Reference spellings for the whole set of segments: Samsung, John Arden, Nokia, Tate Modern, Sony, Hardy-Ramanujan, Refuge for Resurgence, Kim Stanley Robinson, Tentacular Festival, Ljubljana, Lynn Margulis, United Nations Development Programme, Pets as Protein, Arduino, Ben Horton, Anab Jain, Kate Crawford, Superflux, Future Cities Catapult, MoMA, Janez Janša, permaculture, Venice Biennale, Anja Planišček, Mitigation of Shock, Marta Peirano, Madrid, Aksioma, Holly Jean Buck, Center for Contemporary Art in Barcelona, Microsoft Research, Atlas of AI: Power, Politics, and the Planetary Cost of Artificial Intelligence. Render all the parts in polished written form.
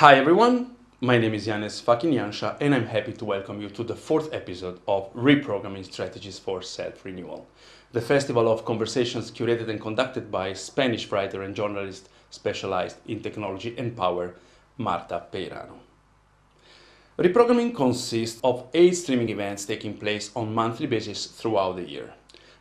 Hi everyone, My name is Janez Janša, and I'm happy to welcome you to the fourth episode of Reprogramming Strategies for Self-Renewal, the festival of conversations curated and conducted by Spanish writer and journalist specialized in technology and power, Marta Peirano. Reprogramming consists of 8 streaming events taking place on a monthly basis throughout the year.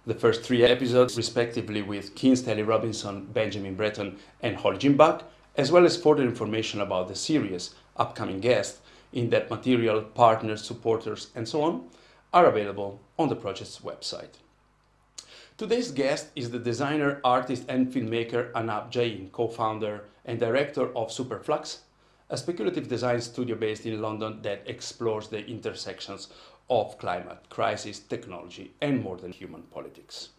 The first 3 episodes, respectively with Kim Stanley Robinson, Benjamin Breton, and Holly Jean Buck, as well as further information about the series, upcoming guests, in-depth material, partners, supporters, and so on, are available on the project's website. Today's guest is the designer, artist, and filmmaker Anab Jain, co-founder and director of Superflux, a speculative design studio based in London that explores the intersections of climate, crisis, technology, and modern human politics.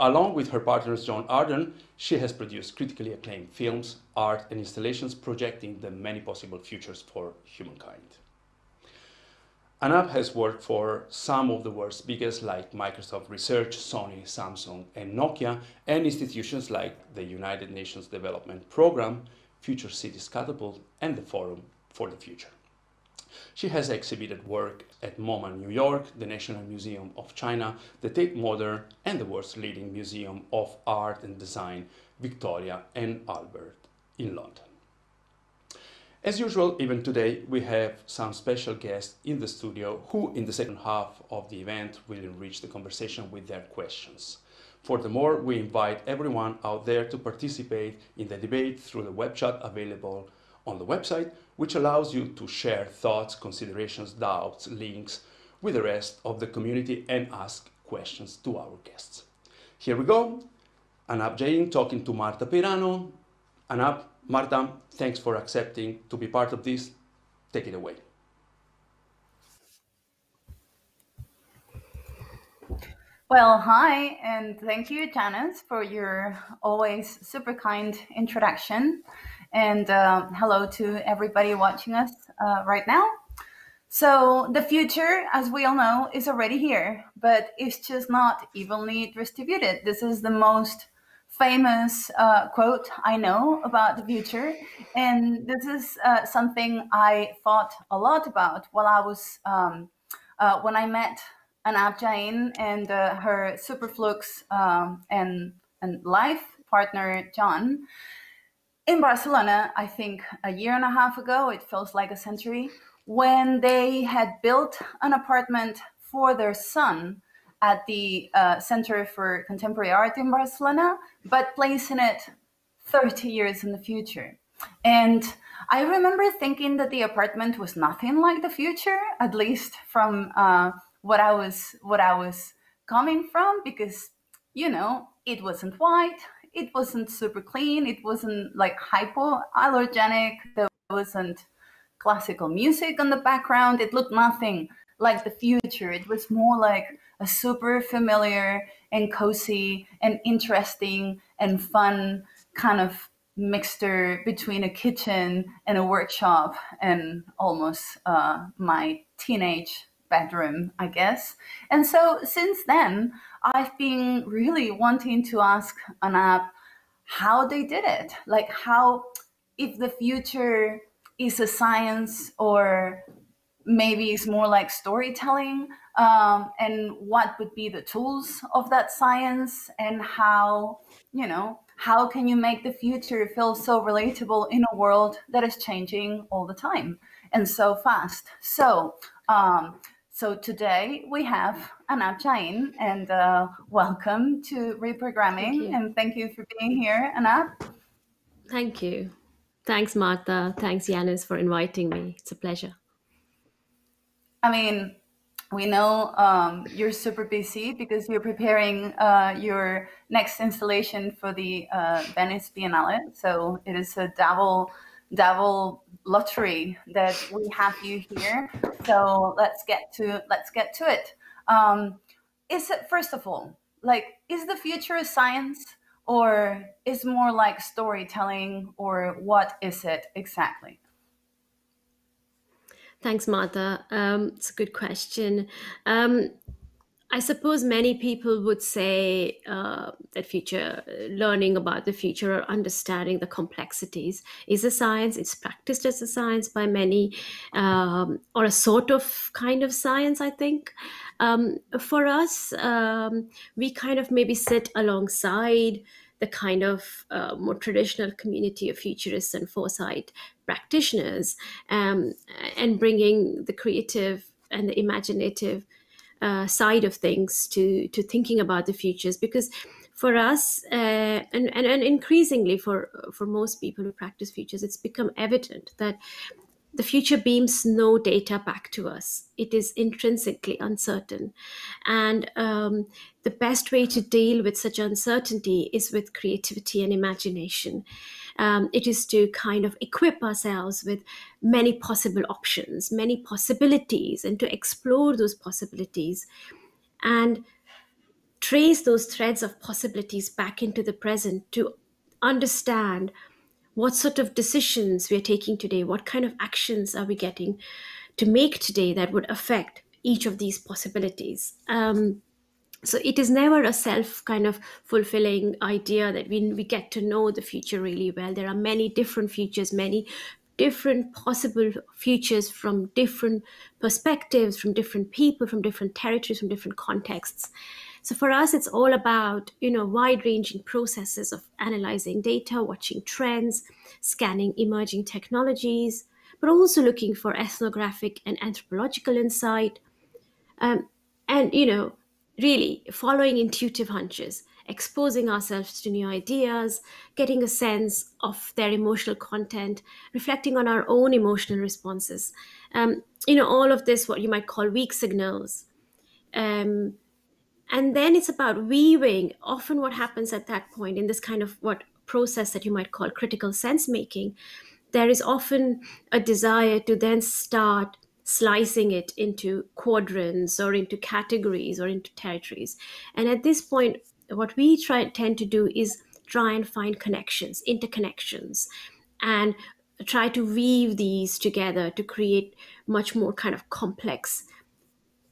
Along with her partners John Arden, she has produced critically acclaimed films, art, and installations projecting the many possible futures for humankind. Anab has worked for some of the world's biggest, like Microsoft Research, Sony, Samsung, and Nokia, and institutions like the United Nations Development Programme, Future Cities Catapult, and the Forum for the Future. She has exhibited work at MoMA in New York, the National Museum of China, the Tate Modern, and the world's leading museum of art and design, Victoria and Albert in London. As usual, even today, we have some special guests in the studio who, in the second half of the event, will enrich the conversation with their questions. Furthermore, we invite everyone out there to participate in the debate through the web chat available on the website, which allows you to share thoughts, considerations, doubts, links with the rest of the community and ask questions to our guests. Here we go. Anab Jain talking to Marta Peirano. Anab, Marta, thanks for accepting to be part of this. Take it away. Well, hi, and thank you, Janez, for your always super kind introduction. And hello to everybody watching us right now. So the future, as we all know, is already here, but it's just not evenly distributed. This is the most famous quote I know about the future. And this is something I thought a lot about while I was, when I met Anab Jain and her Superflux and life partner, John. In Barcelona, I think a year and a half ago, it feels like a century, when they had built an apartment for their son at the Center for Contemporary Art in Barcelona, but placing it 30 years in the future. And I remember thinking that the apartment was nothing like the future, at least from what I was coming from, because, you know, it wasn't white. It wasn't super clean. It wasn't like hypoallergenic. There wasn't classical music on the background. It looked nothing like the future. It was more like a super familiar and cozy and interesting and fun kind of mixture between a kitchen and a workshop and almost my teenage bedroom, I guess. And so since then, I've been really wanting to ask Anab how they did it, like how, if the future is a science or maybe it's more like storytelling, and what would be the tools of that science, and how, you know, how can you make the future feel so relatable in a world that is changing all the time and so fast. So, so today we have Anab Jain, and welcome to Reprogramming, and thank you for being here, Anab. Thank you. Thanks, Marta. Thanks, Janez, for inviting me. It's a pleasure. I mean, we know you're super busy because you're preparing your next installation for the Venice Biennale, so it is a double lottery that we have you here. So let's get to it. Is it, first of all, like, is the future a science, or is more like storytelling, or what is it exactly? Thanks, Marta. It's a good question. I suppose many people would say that learning about the future or understanding the complexities is a science. It's practiced as a science by many, or a sort of kind of science, I think. For us, we kind of maybe sit alongside the kind of more traditional community of futurists and foresight practitioners, and bringing the creative and the imaginative side of things to thinking about the futures, because for us and increasingly for most people who practice futures, it's become evident that the future beams no data back to us. It is intrinsically uncertain, and the best way to deal with such uncertainty is with creativity and imagination. It is to kind of equip ourselves with many possible options, many possibilities, and to explore those possibilities and trace those threads of possibilities back into the present to understand what sort of decisions we are taking today, what kind of actions are we getting to make today that would affect each of these possibilities. So it is never a self kind of fulfilling idea that we get to know the future really well. There are many different futures, many different possible futures from different perspectives, from different people, from different territories, from different contexts. So for us, it's all about, you know, wide-ranging processes of analyzing data, watching trends, scanning emerging technologies, but also looking for ethnographic and anthropological insight, and, you know, really following intuitive hunches, exposing ourselves to new ideas, getting a sense of their emotional content, reflecting on our own emotional responses. You know, all of this, what you might call weak signals. And then it's about weaving. Often what happens at that point in this kind of what process that you might call critical sense making, there is often a desire to then start slicing it into quadrants or into categories or into territories. And at this point, what we tend to do is try and find connections, interconnections, and try to weave these together to create much more kind of complex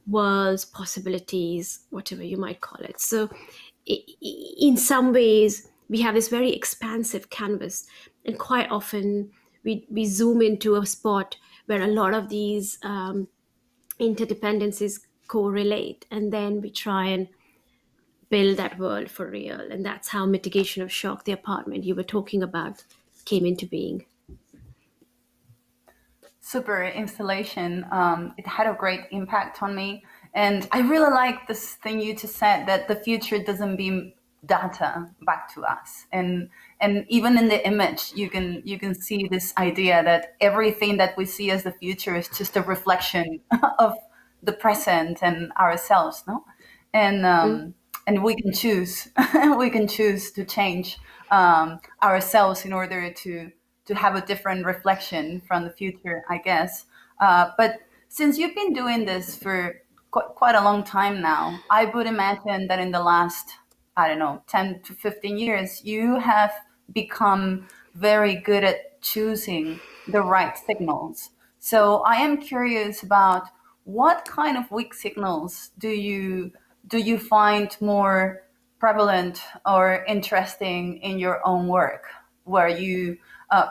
worlds, possibilities, whatever you might call it. So in some ways, we have this very expansive canvas, and quite often we zoom into a spot where a lot of these interdependencies correlate, and then we try and build that world for real. And that's how Mitigation of Shock, the apartment you were talking about, came into being. Super installation. It had a great impact on me. And I really like this thing you just said, that the future doesn't beam data back to us. And even in the image, you can see this idea that everything that we see as the future is just a reflection of the present and ourselves, no? And and we can choose, to change ourselves in order to have a different reflection from the future, I guess. But since you've been doing this for quite a long time now, I would imagine that in the last, I don't know, 10 to 15 years, you have become very good at choosing the right signals. So I am curious about what kind of weak signals do you find more prevalent or interesting in your own work, where you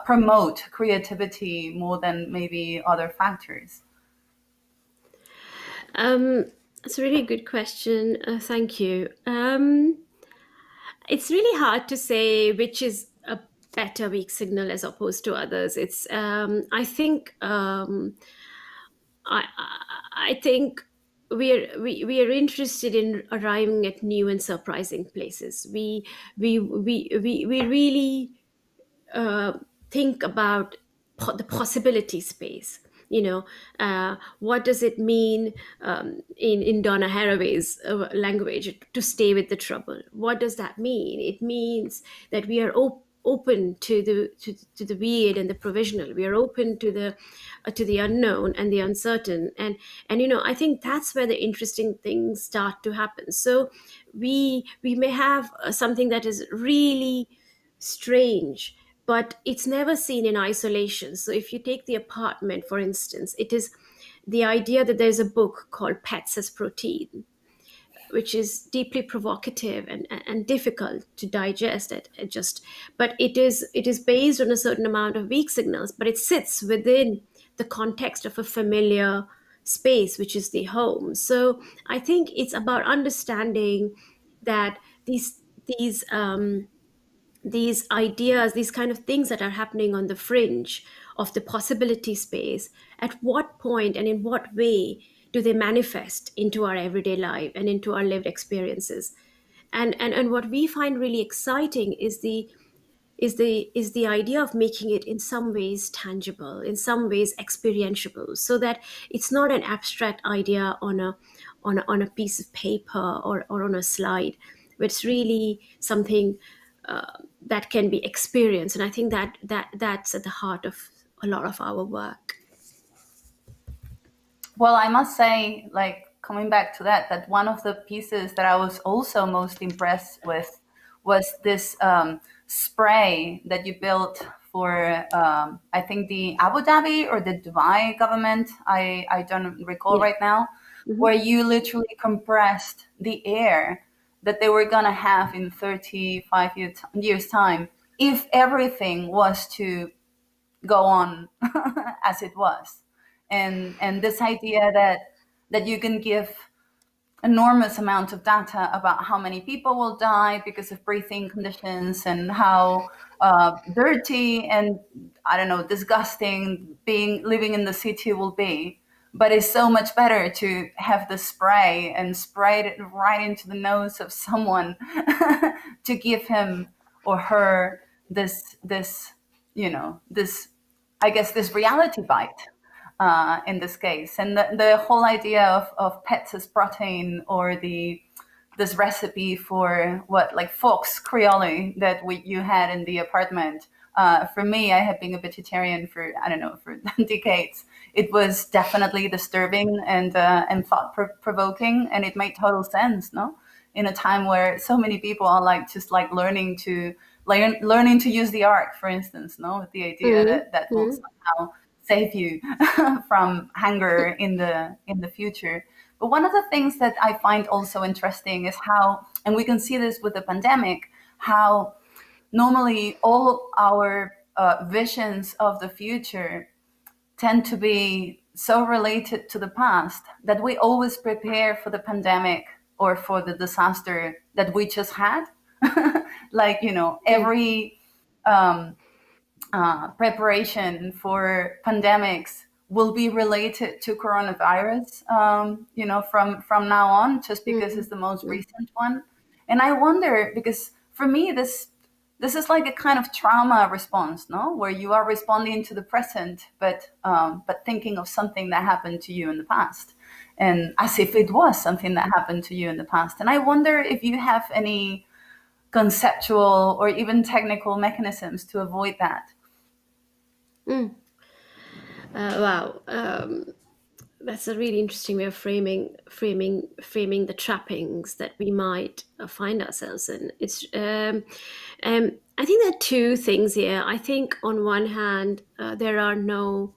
promote creativity more than maybe other factors? That's a really good question. Thank you. It's really hard to say which is a better weak signal as opposed to others. It's I think we are interested in arriving at new and surprising places. We really think about the possibility space. You know, what does it mean in Donna Haraway's language to stay with the trouble? What does that mean? It means that we are open to the weird and the provisional. We are open to the unknown and the uncertain. And you know, I think that's where the interesting things start to happen. So we may have something that is really strange, but it's never seen in isolation. So if you take the apartment, for instance, it is the idea that there's a book called Pets as Protein. which is deeply provocative and difficult to digest. But it is based on a certain amount of weak signals, but it sits within the context of a familiar space, which is the home. So I think it's about understanding that these ideas, these kind of things that are happening on the fringe of the possibility space, at what point and in what way do they manifest into our everyday life and into our lived experiences? And what we find really exciting is the idea of making it in some ways tangible, in some ways experientiable, so that it's not an abstract idea on a piece of paper or on a slide, but it's really something that can be experienced. And I think that's at the heart of a lot of our work. Well, I must say, like, coming back to that one of the pieces that I was also most impressed with was this spray that you built for, I think, the Abu Dhabi or the Dubai government, I don't recall right now, where you literally compressed the air that they were gonna have in 35 years time if everything was to go on as it was. And this idea that you can give enormous amount of data about how many people will die because of breathing conditions and how dirty and, I don't know, disgusting living in the city will be. But it's so much better to have the spray and spray it right into the nose of someone to give him or her this reality bite. In this case, and the whole idea of Pets as Protein, or this recipe for fox Creole that you had in the apartment. For me, I have been a vegetarian for, I don't know, for decades. It was definitely disturbing and thought-provoking, and it made total sense, no? In a time where so many people are learning to use the ark, for instance, no? With the idea that will somehow save you from hunger in the future. But one of the things that I find also interesting is how, and we can see this with the pandemic, how normally all our visions of the future tend to be so related to the past that we always prepare for the pandemic or for the disaster that we just had. Every preparation for pandemics will be related to coronavirus, from now on, just because it's the most recent one. And I wonder, because for me, this is like a kind of trauma response, no? Where you are responding to the present, but thinking of something that happened to you in the past, and as if it was something that happened to you in the past. And I wonder if you have any conceptual or even technical mechanisms to avoid that. That's a really interesting way of framing the trappings that we might find ourselves in. It's I think there are two things here. I think on one hand, there are no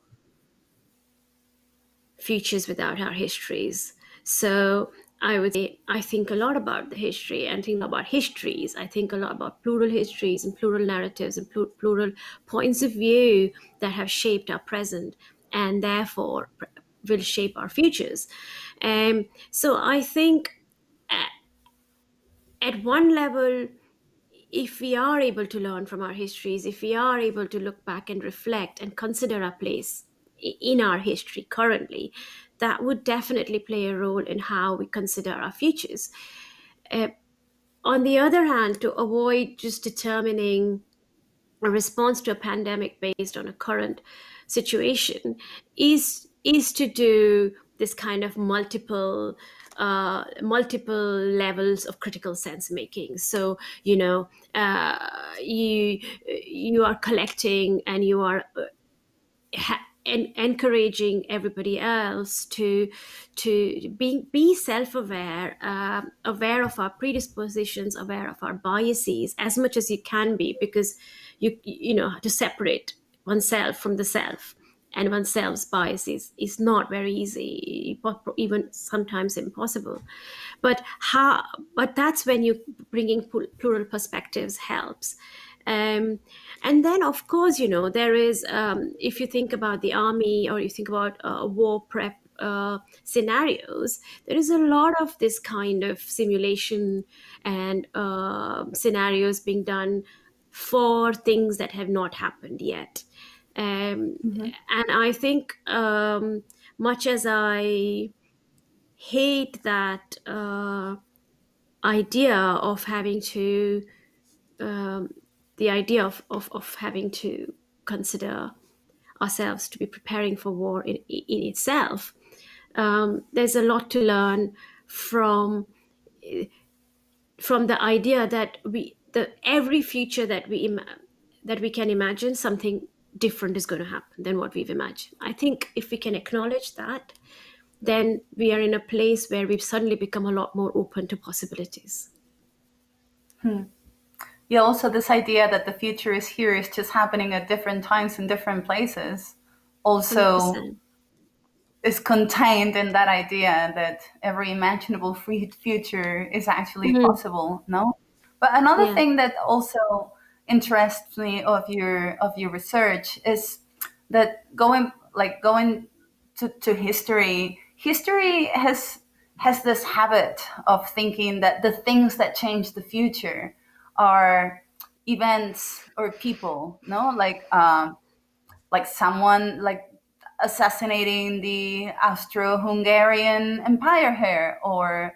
futures without our histories. So I would say I think a lot about the history and think about histories. I think a lot about plural histories and plural narratives and plural points of view that have shaped our present and therefore will shape our futures. So I think at one level, if we are able to learn from our histories, if we are able to look back and reflect and consider our place in our history currently, that would definitely play a role in how we consider our futures. On the other hand, to avoid just determining a response to a pandemic based on a current situation is to do this kind of multiple levels of critical sense making. So, you are collecting and you are and encouraging everybody else to be self-aware, aware of our predispositions, aware of our biases as much as you can be, because to separate oneself from the self and oneself's biases is not very easy, even sometimes impossible. But that's when you bringing plural perspectives helps. And then, of course, you know, there is, if you think about the army or you think about war prep scenarios, there is a lot of this kind of simulation and scenarios being done for things that have not happened yet. And I think much as I hate that idea of having to, the idea of having to consider ourselves to be preparing for war in itself, there's a lot to learn from the idea that every future that we can imagine, something different is going to happen than what we've imagined. I think if we can acknowledge that, then we are in a place where we've suddenly become a lot more open to possibilities. Yeah, also this idea that the future is here is just happening at different times in different places also 100%. Is contained in that idea that every imaginable future is actually possible, no? But another thing that also interests me of your research is that going to history has this habit of thinking that the things that change the future are events or people, no? Like someone assassinating the Austro-Hungarian empire here, or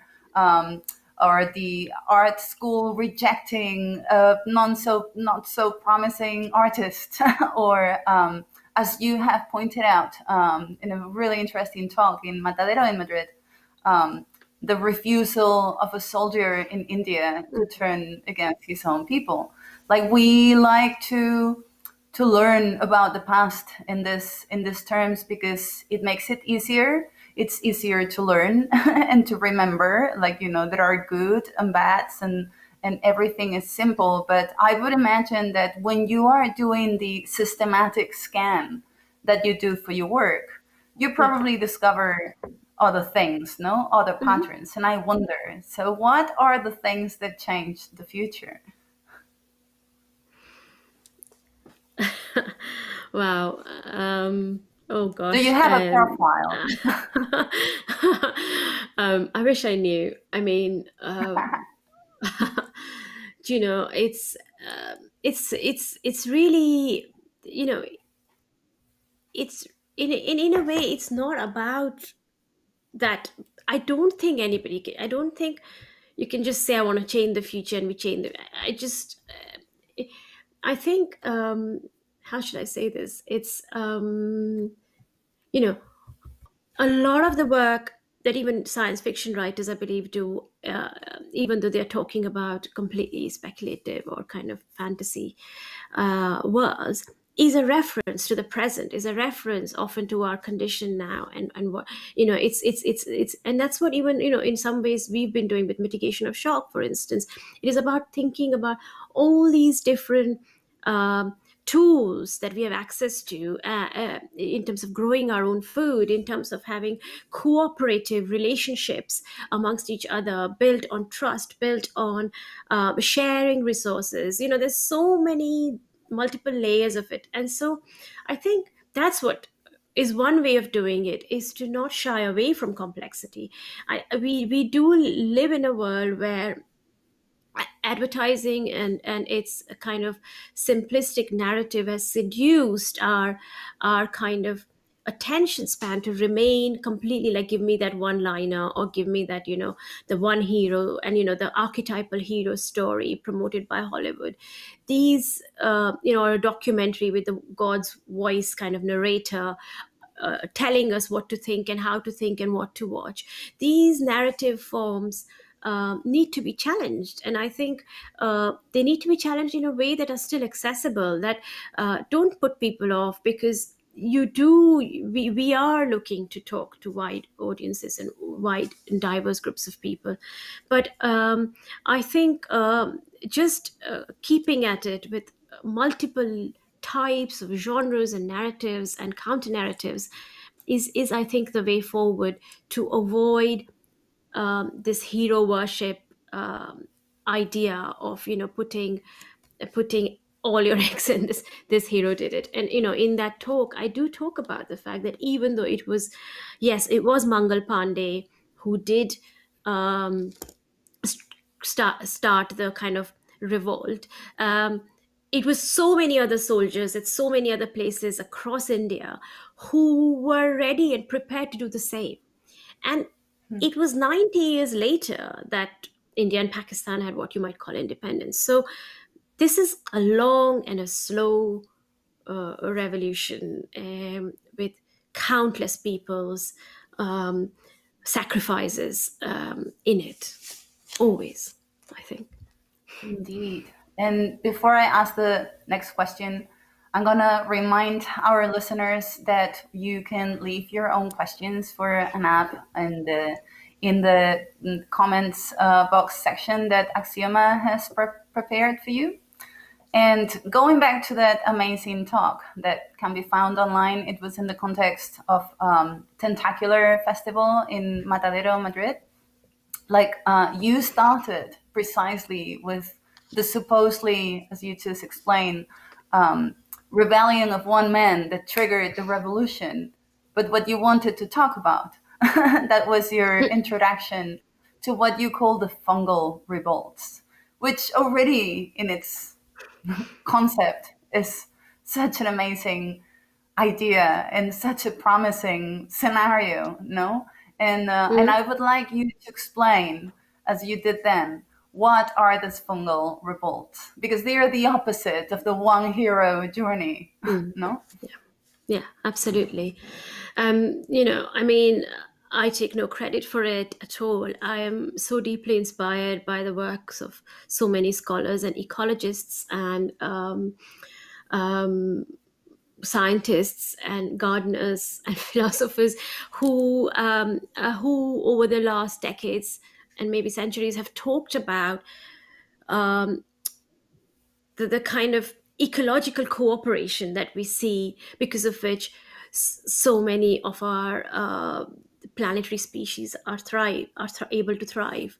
the art school rejecting a not so promising artist, or as you have pointed out in a really interesting talk in Matadero in Madrid, the refusal of a soldier in India to turn against his own people. Like, we like to learn about the past in these terms because it makes it easier. It's easier to learn and to remember, like, you know, there are good and bads and everything is simple. But I would imagine that when you are doing the systematic scan that you do for your work, you probably discover other things, no? Other patterns. And I wonder, so what are the things that change the future? Wow. Oh gosh. Do you have a profile? I wish I knew. I mean, you know, it's really, you know, it's in a way, it's not about that. I don't think you can just say I want to change the future and we change the. I think. How should I say this? It's, you know, a lot of the work that even science fiction writers, I believe, do, even though they're talking about completely speculative or kind of fantasy worlds, is a reference to the present, is a reference often to our condition now, and what, you know, it's and that's what even, you know, in some ways we've been doing with Mitigation of Shock, for instance. It is about thinking about all these different tools that we have access to in terms of growing our own food, in terms of having cooperative relationships amongst each other, built on trust, built on sharing resources. You know, there's so many multiple layers of it. And so I think that's what is one way of doing it, is to not shy away from complexity. We do live in a world where advertising and its kind of simplistic narrative has seduced our kind of attention span to remain completely like, give me that one liner, or give me that, you know, the one hero, and, you know, the archetypal hero story promoted by Hollywood, these you know, a documentary with the God's voice kind of narrator telling us what to think and how to think and what to watch. These narrative forms need to be challenged, and I think they need to be challenged in a way that are still accessible, that don't put people off, because we are looking to talk to wide audiences and wide and diverse groups of people. But I think just keeping at it with multiple types of genres and narratives and counter-narratives is I think, the way forward to avoid this hero worship idea of, you know, putting all your eggs in this hero did it. And, you know, in that talk, I do talk about the fact that even though it was, yes, it was Mangal Pandey who did start the kind of revolt. It was so many other soldiers at so many other places across India who were ready and prepared to do the same. And it was 90 years later that India and Pakistan had what you might call independence. So this is a long and a slow revolution with countless people's sacrifices in it, always, I think. Indeed. And before I ask the next question, I'm going to remind our listeners that you can leave your own questions for Anab and in the comments box section that Aksioma has prepared for you. And going back to that amazing talk that can be found online, it was in the context of Tentacular Festival in Matadero, Madrid. Like, you started precisely with the supposedly, as you just explained, rebellion of one man that triggered the revolution. But what you wanted to talk about, that was your introduction to what you call the fungal revolts, which already in its concept is such an amazing idea and such a promising scenario, no? And, and I would like you to explain, as you did then, what are these fungal revolts? Because they are the opposite of the one hero journey, no? Yeah, absolutely. You know, I mean, I take no credit for it at all. I am so deeply inspired by the works of so many scholars and ecologists and scientists and gardeners and philosophers who over the last decades and maybe centuries have talked about the kind of ecological cooperation that we see, because of which so many of our planetary species are able to thrive,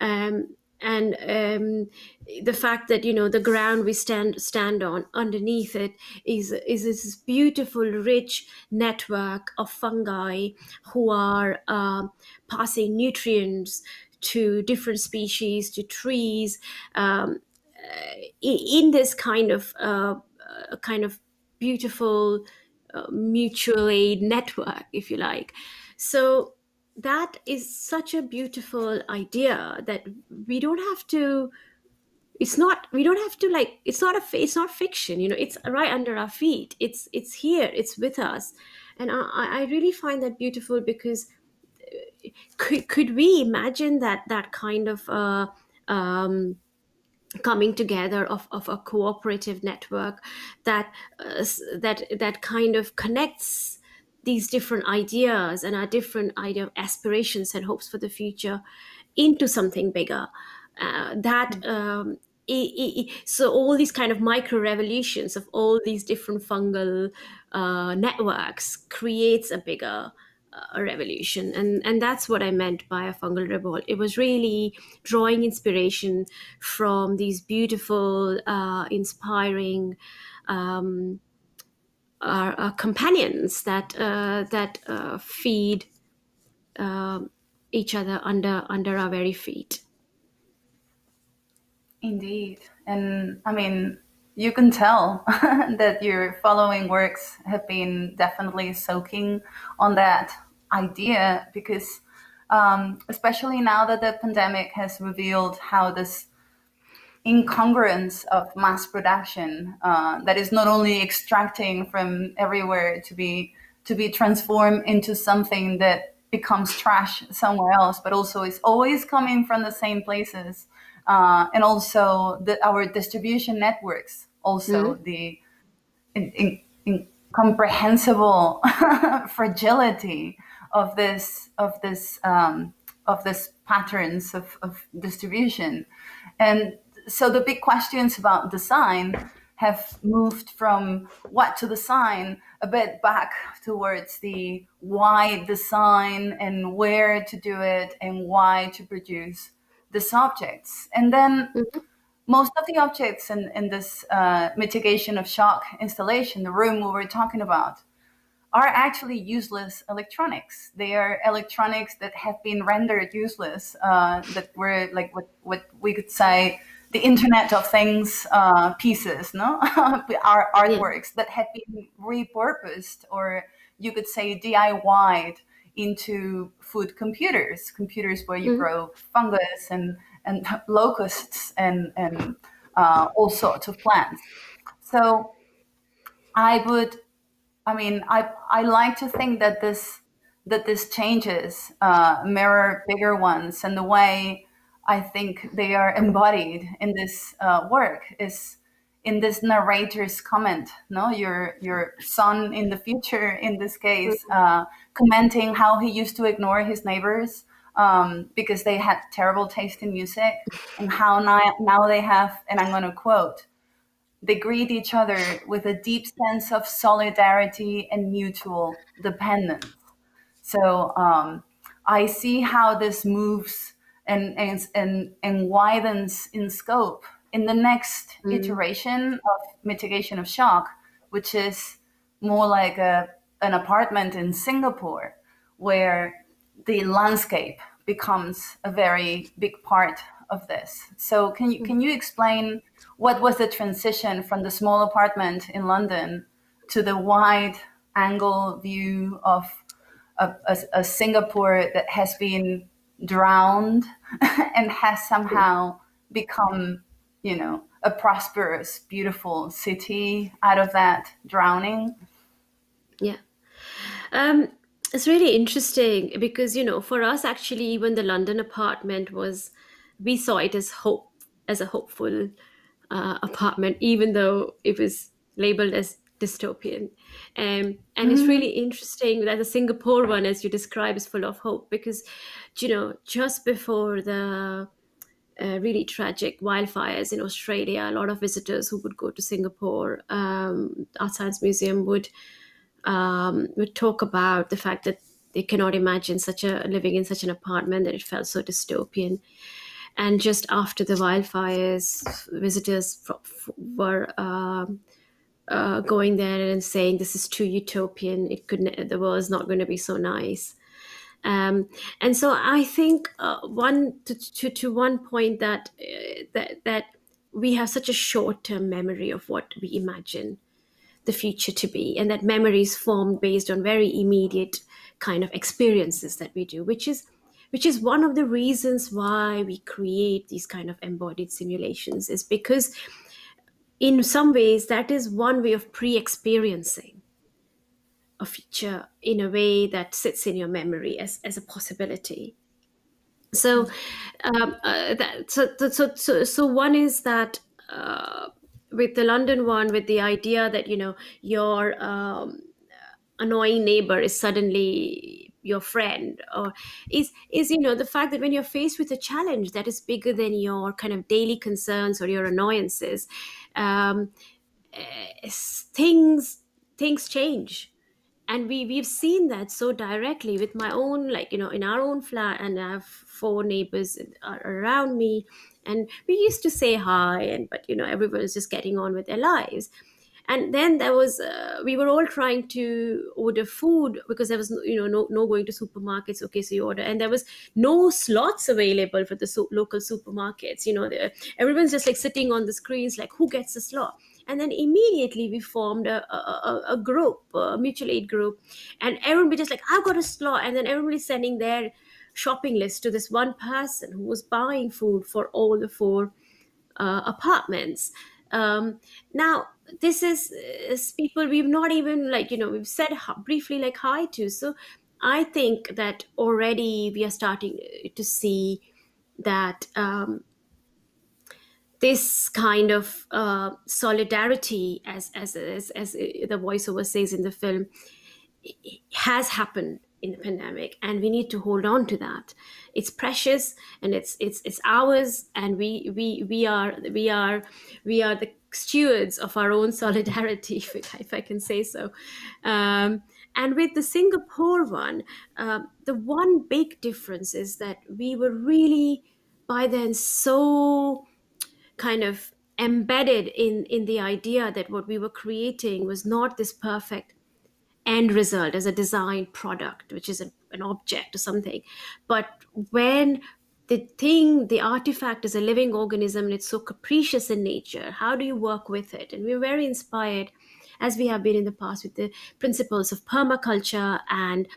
and the fact that, you know, the ground we stand on, underneath it is this beautiful, rich network of fungi who are passing nutrients to different species, to trees, in this kind of beautiful mutual aid network, if you like. So that is such a beautiful idea that we don't have to. It's not fiction. You know, it's right under our feet. It's here. It's with us, and I really find that beautiful, because could we imagine that kind of coming together of a cooperative network that kind of connects these different ideas and our different idea of aspirations and hopes for the future into something bigger. So all these kind of micro revolutions of all these different fungal networks creates a bigger revolution, and that's what I meant by a fungal revolt. It was really drawing inspiration from these beautiful, inspiring our companions that feed each other under our very feet. Indeed. And I mean, you can tell that your following works have been definitely soaking on that idea, because especially now that the pandemic has revealed how this incongruence of mass production that is not only extracting from everywhere to be transformed into something that becomes trash somewhere else, but also is always coming from the same places, and also our distribution networks, also the incomprehensible fragility of this patterns of distribution. And so the big questions about design have moved from what to the sign a bit back towards the why the sign and where to do it and why to produce these objects. And then most of the objects in this mitigation of shock installation, the room we were talking about, are actually useless electronics. They are electronics that have been rendered useless, that were like what we could say the Internet of Things pieces, no? Our artworks that had been repurposed, or you could say DIY'd into food computers, computers where you grow fungus and locusts and all sorts of plants. So I like to think that these changes mirror bigger ones, and the way I think they are embodied in this work is in this narrator's comment. No, your son in the future, in this case, commenting how he used to ignore his neighbors because they had terrible taste in music, and how now they have, and I'm going to quote, they greet each other with a deep sense of solidarity and mutual dependence. So I see how this moves and widens in scope in the next iteration of mitigation of shock, which is more like an apartment in Singapore, where the landscape becomes a very big part of this. So can you explain what was the transition from the small apartment in London to the wide angle view of a Singapore that has been drowned and has somehow become, you know, a prosperous, beautiful city out of that drowning? Yeah. It's really interesting because, you know, for us, actually, even the London apartment was, we saw it as hope, as a hopeful apartment, even though it was labeled as dystopian. And it's really interesting that the Singapore one, as you describe, is full of hope because, you know, just before the really tragic wildfires in Australia, a lot of visitors who would go to Singapore, Art Science Museum would talk about the fact that they cannot imagine living in such an apartment, that it felt so dystopian. And just after the wildfires, visitors were going there and saying, this is too utopian. It couldn't, the world is not going to be so nice. And so I think one point that we have such a short-term memory of what we imagine the future to be, and that memory is formed based on very immediate kind of experiences that we do, which is one of the reasons why we create these kind of embodied simulations, is because in some ways that is one way of pre-experiencing a feature in a way that sits in your memory as a possibility. So one is that with the London one, with the idea that, you know, your annoying neighbor is suddenly your friend, or is you know, the fact that when you're faced with a challenge that is bigger than your kind of daily concerns or your annoyances, things change, and we've seen that so directly with my own, like, you know, in our own flat, and I have 4 neighbors around me, and we used to say hi, but you know, everyone is just getting on with their lives. And then there was, we were all trying to order food because there was, you know, no going to supermarkets. Okay, so you order, and there was no slots available for the local supermarkets. You know, everyone's just like sitting on the screens, like who gets the slot? And then immediately we formed a group, a mutual aid group, and everybody just like, I've got a slot, and then everybody's sending their shopping list to this one person who was buying food for all the 4 apartments. Now, this is people we've not even, like, you know, we've said briefly like hi to. So I think that already we are starting to see that this kind of solidarity, as the voiceover says in the film, has happened in the pandemic, and we need to hold on to that. It's precious, and it's ours, and we are the stewards of our own solidarity, if I can say so. And with the Singapore one, the one big difference is that we were really by then so kind of embedded in the idea that what we were creating was not this perfect end result as a design product, which is an object or something. But when the artifact is a living organism and it's so capricious in nature, how do you work with it? And we're very inspired, as we have been in the past, with the principles of permaculture and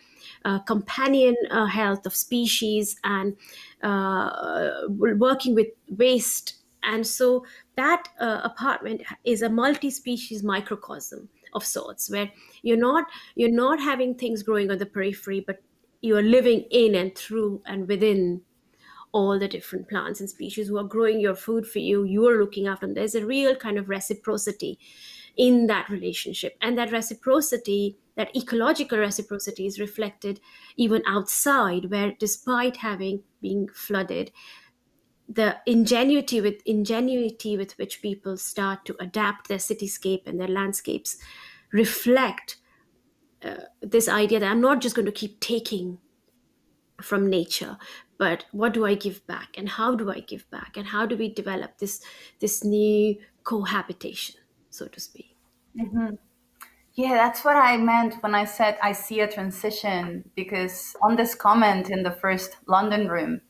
companion health of species and working with waste. And so that apartment is a multi-species microcosm of sorts, where you're not having things growing on the periphery, but you are living in and through and within all the different plants and species who are growing your food for you. You are looking after them. There's a real kind of reciprocity in that relationship, and that reciprocity, that ecological reciprocity, is reflected even outside, where despite being flooded, the ingenuity with which people start to adapt their cityscape and their landscapes reflect this idea that I'm not just going to keep taking from nature, but what do I give back, and how do I give back, and how do we develop this new cohabitation, so to speak. Mm-hmm. Yeah, that's what I meant when I said I see a transition, because on this comment in the first London room,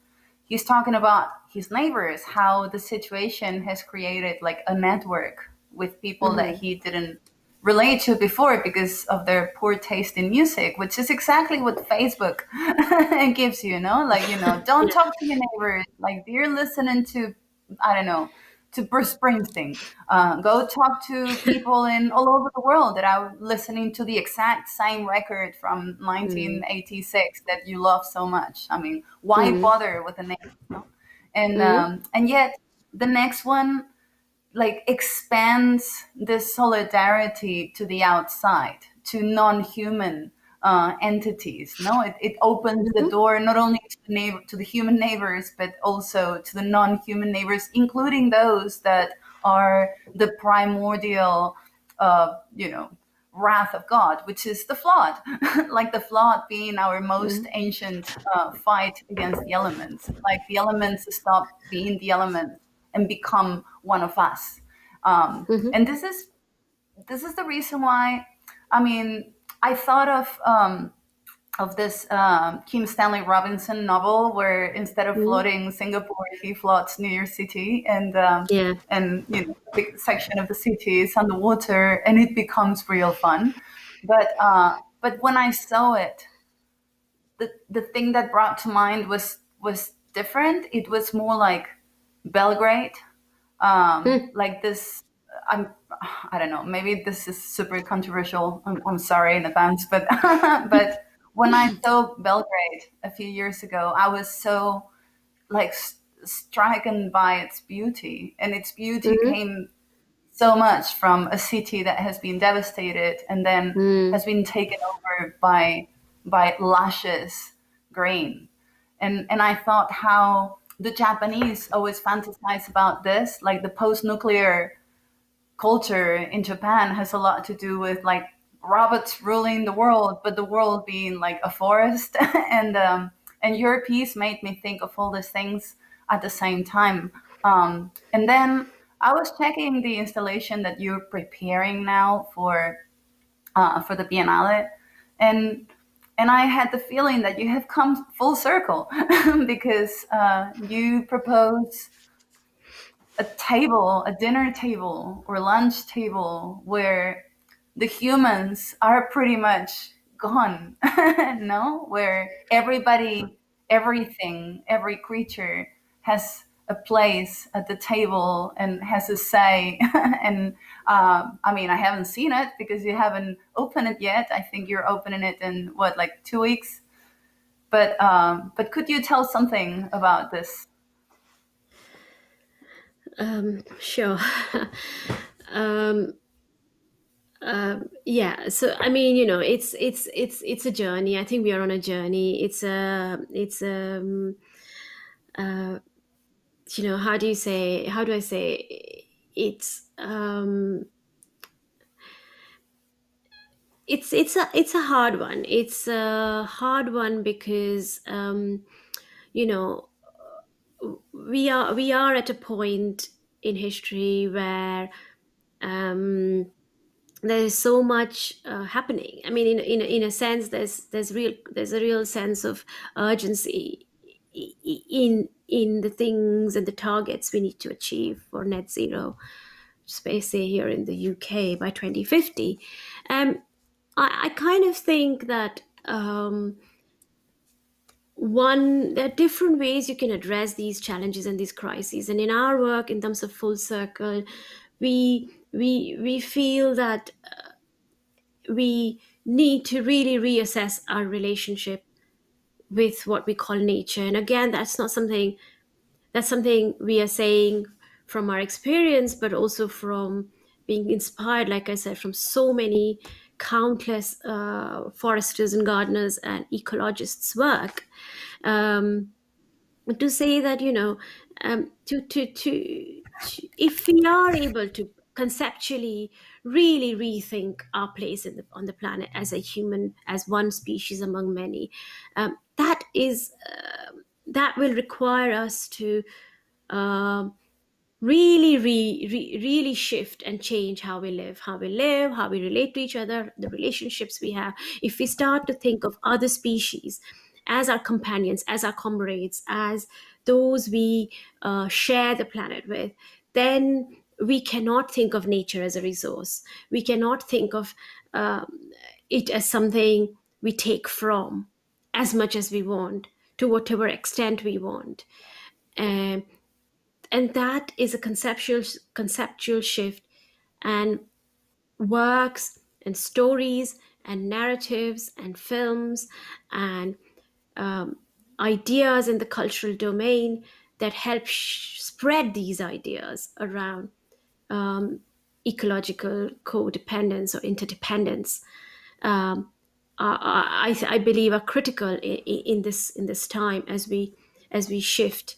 he's talking about his neighbors, how the situation has created like a network with people that he didn't relate to before because of their poor taste in music, which is exactly what Facebook gives you, no? Like, don't talk to your neighbors. Like, they're listening to, I don't know, to Bruce Springsteen. Go talk to people in all over the world that are listening to the exact same record from 1986 that you love so much. I mean, why bother with the name? No? And and yet the next one like expands this solidarity to the outside, to non-human entities. No, it opens the door not only to the human neighbors, but also to the non-human neighbors, including those that are the primordial, wrath of God, which is the flood, like the flood being our most ancient fight against the elements. Like the elements stop being the elements and become one of us. And this is the reason why, I mean, I thought of this Kim Stanley Robinson novel where instead of flooding Singapore, he floods New York City, and a big section of the city is underwater, and it becomes real fun. But when I saw it, the thing that brought to mind was different. It was more like Belgrade, like this. I don't know. Maybe this is super controversial. I'm sorry in advance, but but. When I saw Belgrade a few years ago, I was so like stricken by its beauty, and its beauty came so much from a city that has been devastated and then has been taken over by luscious grain. And I thought how the Japanese always fantasize about this, like the post-nuclear culture in Japan has a lot to do with like robots ruling the world, but the world being like a forest. And your piece made me think of all these things at the same time. And then I was checking the installation that you're preparing now for the Biennale, and I had the feeling that you have come full circle because you propose a table, a dinner table or lunch table where the humans are pretty much gone, no? Where everybody, everything, every creature has a place at the table and has a say. And I mean, I haven't seen it because you haven't opened it yet. I think you're opening it in what, like 2 weeks? But could you tell something about this? Sure. Yeah, so I mean, you know, it's a journey. I think we are on a journey. You know, how do I say it's a hard one. It's a hard one because you know, we are at a point in history where there's so much happening. I mean, in a sense, there's a real sense of urgency in the things and the targets we need to achieve for net zero space here in the UK by 2050. I kind of think that there are different ways you can address these challenges and these crises. And in our work, in terms of Full Circle, we feel that we need to really reassess our relationship with what we call nature. And again, that's something we are saying from our experience, but also from being inspired, like I said, from so many countless foresters and gardeners and ecologists' work, to say that, you know, if we are able to conceptually really rethink our place on the planet as a human, as one species among many, that will require us to really shift and change how we live, how we relate to each other, the relationships we have. If we start to think of other species as our companions, as our comrades, as those we share the planet with, then we cannot think of nature as a resource. We cannot think of it as something we take from as much as we want, to whatever extent we want. And that is a conceptual shift, and works and stories and narratives and films and ideas in the cultural domain that help spread these ideas around ecological codependence or interdependence, I believe are critical in this time as we shift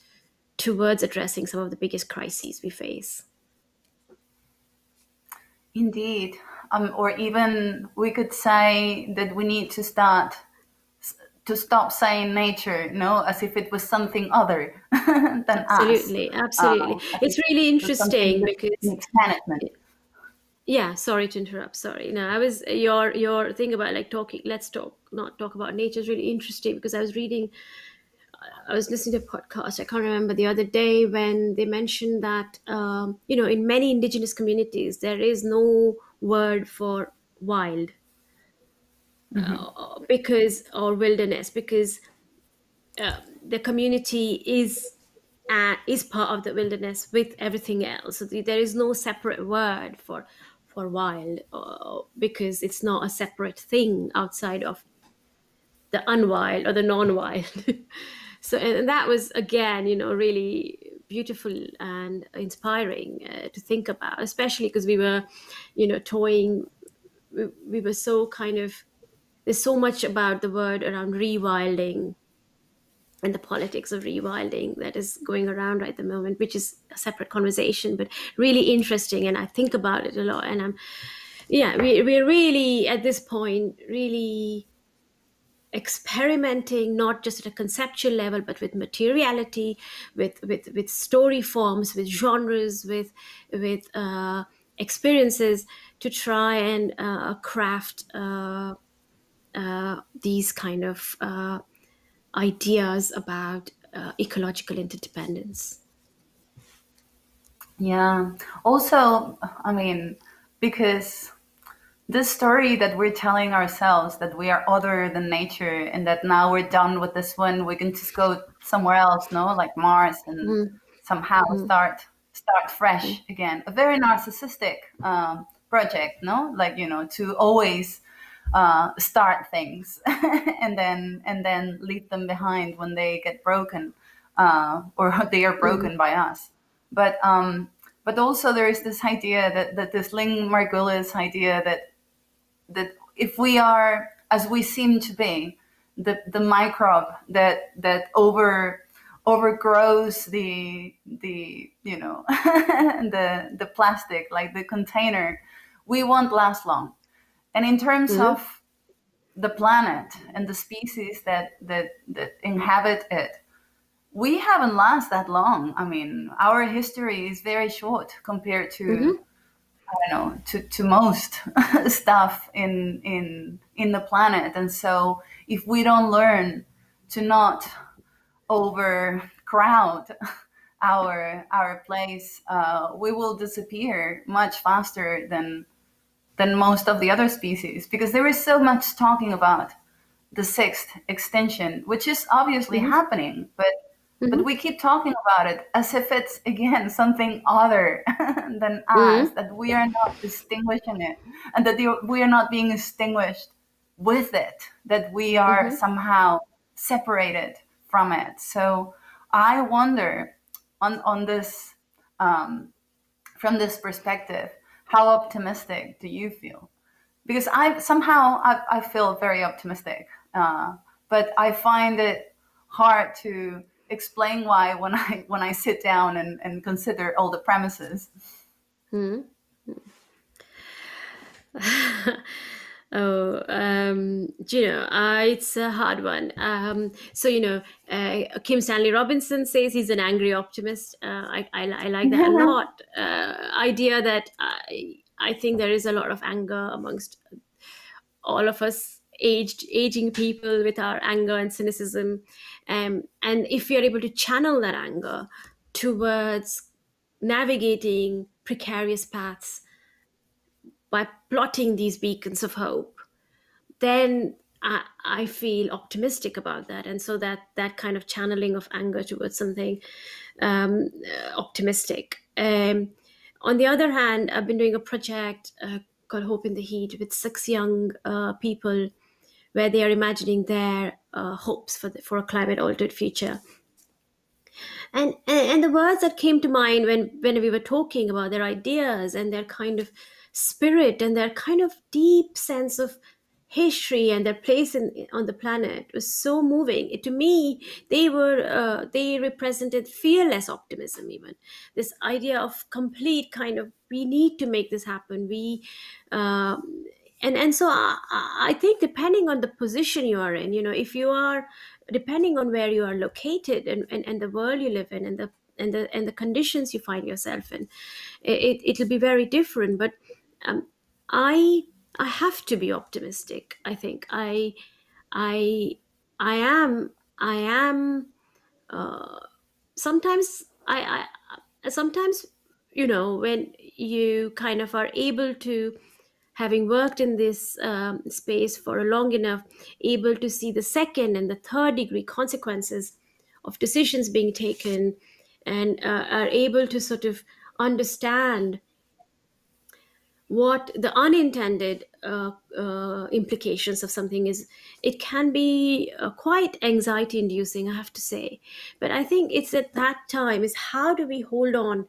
towards addressing some of the biggest crises we face. Indeed, or even we could say that we need to start to stop saying nature, no, as if it was something other than absolutely, us. Absolutely. It's really interesting because management. Yeah, sorry to interrupt. Sorry. No, I was your thing about like talking. Let's talk, not talk about nature is really interesting because I was listening to a podcast. I can't remember the other day when they mentioned that you know, in many indigenous communities there is no word for wild. Mm-hmm. or wilderness, because the community is part of the wilderness with everything else. So there is no separate word for wild, because it's not a separate thing outside of the unwild or the non-wild. So and that was, again, you know, really beautiful and inspiring to think about, especially because we were, you know, toying. We were so kind of. There's so much about the word around rewilding and the politics of rewilding that is going around right at the moment, which is a separate conversation, but really interesting. And I think about it a lot. And we're really at this point, really experimenting, not just at a conceptual level, but with materiality, with story forms, with genres, with experiences to try and craft these kind of ideas about ecological interdependence. Yeah. Also, I mean, because this story that we're telling ourselves that we are other than nature and that now we're done with this one, we can just go somewhere else, no, like Mars, and somehow start fresh again. A very narcissistic project, no, like, you know, to always. Start things and then leave them behind when they get broken, or they are broken by us. But also there is this idea that this Lynn Margulis idea that that if we are, as we seem to be, the microbe that overgrows the you know the plastic, like the container, we won't last long. And in terms mm-hmm. of the planet and the species that inhabit it, we haven't lasted that long. I mean, our history is very short compared to mm-hmm. I don't know, to most stuff in the planet. And so if we don't learn to not overcrowd our place, we will disappear much faster than most of the other species, because there is so much talking about the sixth extinction, which is obviously mm-hmm. happening, but we keep talking about it as if it's, again, something other than us, mm-hmm. that we are not distinguishing it, and that we are not being distinguished with it, that we are mm-hmm. somehow separated from it. So I wonder on this, from this perspective, how optimistic do you feel? Because I feel very optimistic, but I find it hard to explain why when I sit down and consider all the premises. Mm-hmm. It's a hard one. Kim Stanley Robinson says he's an angry optimist. I like that a lot. Idea that I think there is a lot of anger amongst all of us, aging people, with our anger and cynicism. And if we are able to channel that anger towards navigating precarious paths by plotting these beacons of hope, then I feel optimistic about that. And so that kind of channeling of anger towards something optimistic. On the other hand, I've been doing a project called Hope in the Heat with 6 young people, where they are imagining their hopes for a climate-altered future. And the words that came to mind when we were talking about their ideas and their kind of spirit and their kind of deep sense of history and their place on the planet was so moving. To me, they represented fearless optimism, even this idea of complete kind of, we need to make this happen. So I think, depending on the position you are in, if you are, depending on where you are located and the world you live in and the conditions you find yourself in, it'll be very different. But I have to be optimistic. I think I am. Sometimes when you kind of are able to, having worked in this space for long enough, able to see the second and the third degree consequences of decisions being taken, and are able to sort of understand what the unintended implications of something is, it can be quite anxiety inducing, I have to say. But I think it's at that time is, how do we hold on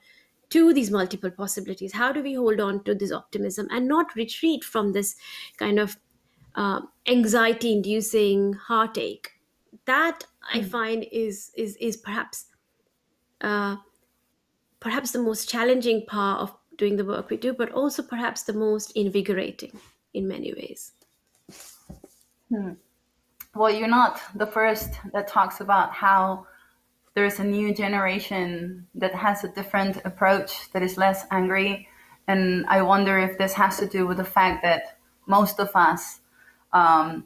to these multiple possibilities? How do we hold on to this optimism and not retreat from this kind of anxiety inducing heartache? That I find is perhaps the most challenging part of doing the work we do, but also perhaps the most invigorating in many ways. Well, you're not the first that talks about how there's a new generation that has a different approach, that is less angry. And I wonder if this has to do with the fact that most of us, our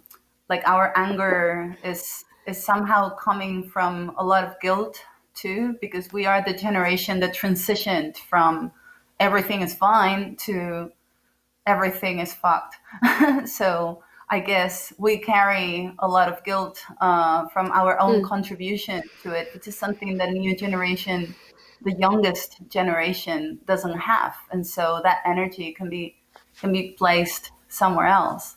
anger is somehow coming from a lot of guilt too, because we are the generation that transitioned from everything is fine to everything is fucked. So I guess we carry a lot of guilt from our own contribution to it, which is something that new generation, the youngest generation, doesn't have. And so that energy can be placed somewhere else,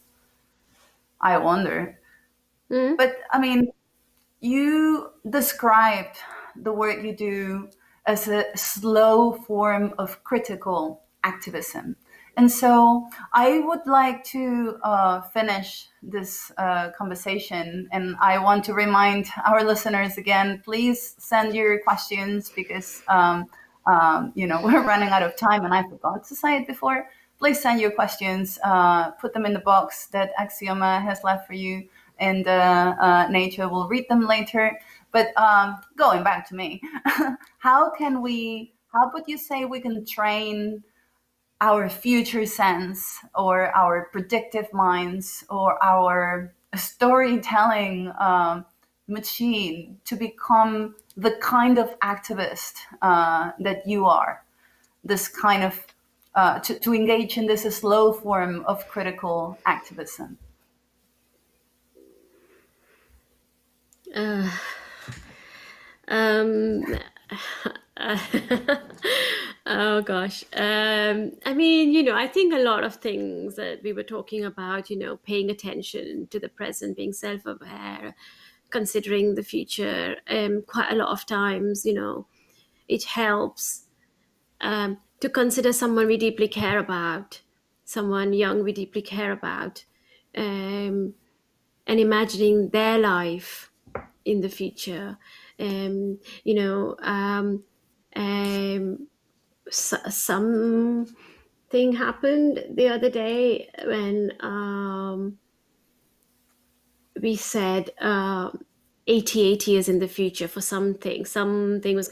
I wonder. But I mean, you described the work you do as a slow form of critical activism. And so I would like to finish this conversation, and I want to remind our listeners again, please send your questions because, you know, we're running out of time and I forgot to say it before. Please send your questions, put them in the box that Aksioma has left for you, and Nature will read them later. But going back to me, how would you say we can train our future sense or our predictive minds or our storytelling machine to become the kind of activist that you are, this kind of, to engage in this slow form of critical activism? Oh gosh. I mean, you know, I think a lot of things that we were talking about, you know, paying attention to the present, being self-aware, considering the future, quite a lot of times, you know, it helps to consider someone we deeply care about, someone young we deeply care about, and imagining their life in the future. You know, something happened the other day when we said 88 years in the future for something. Something was,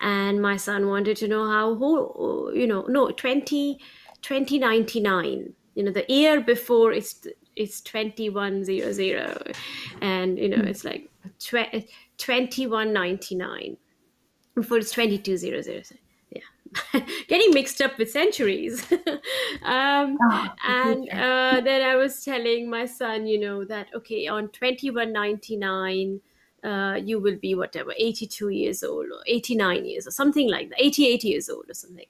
and my son wanted to know how. Who, you know, no, 2099. You know, the year before it's 2100, and you know it's like 2199 before it's 2200. Yeah, getting mixed up with centuries. And then I was telling my son, you know, that okay, on 2199, you will be whatever, 82 years old or 89 years or something like that, 88 years old or something.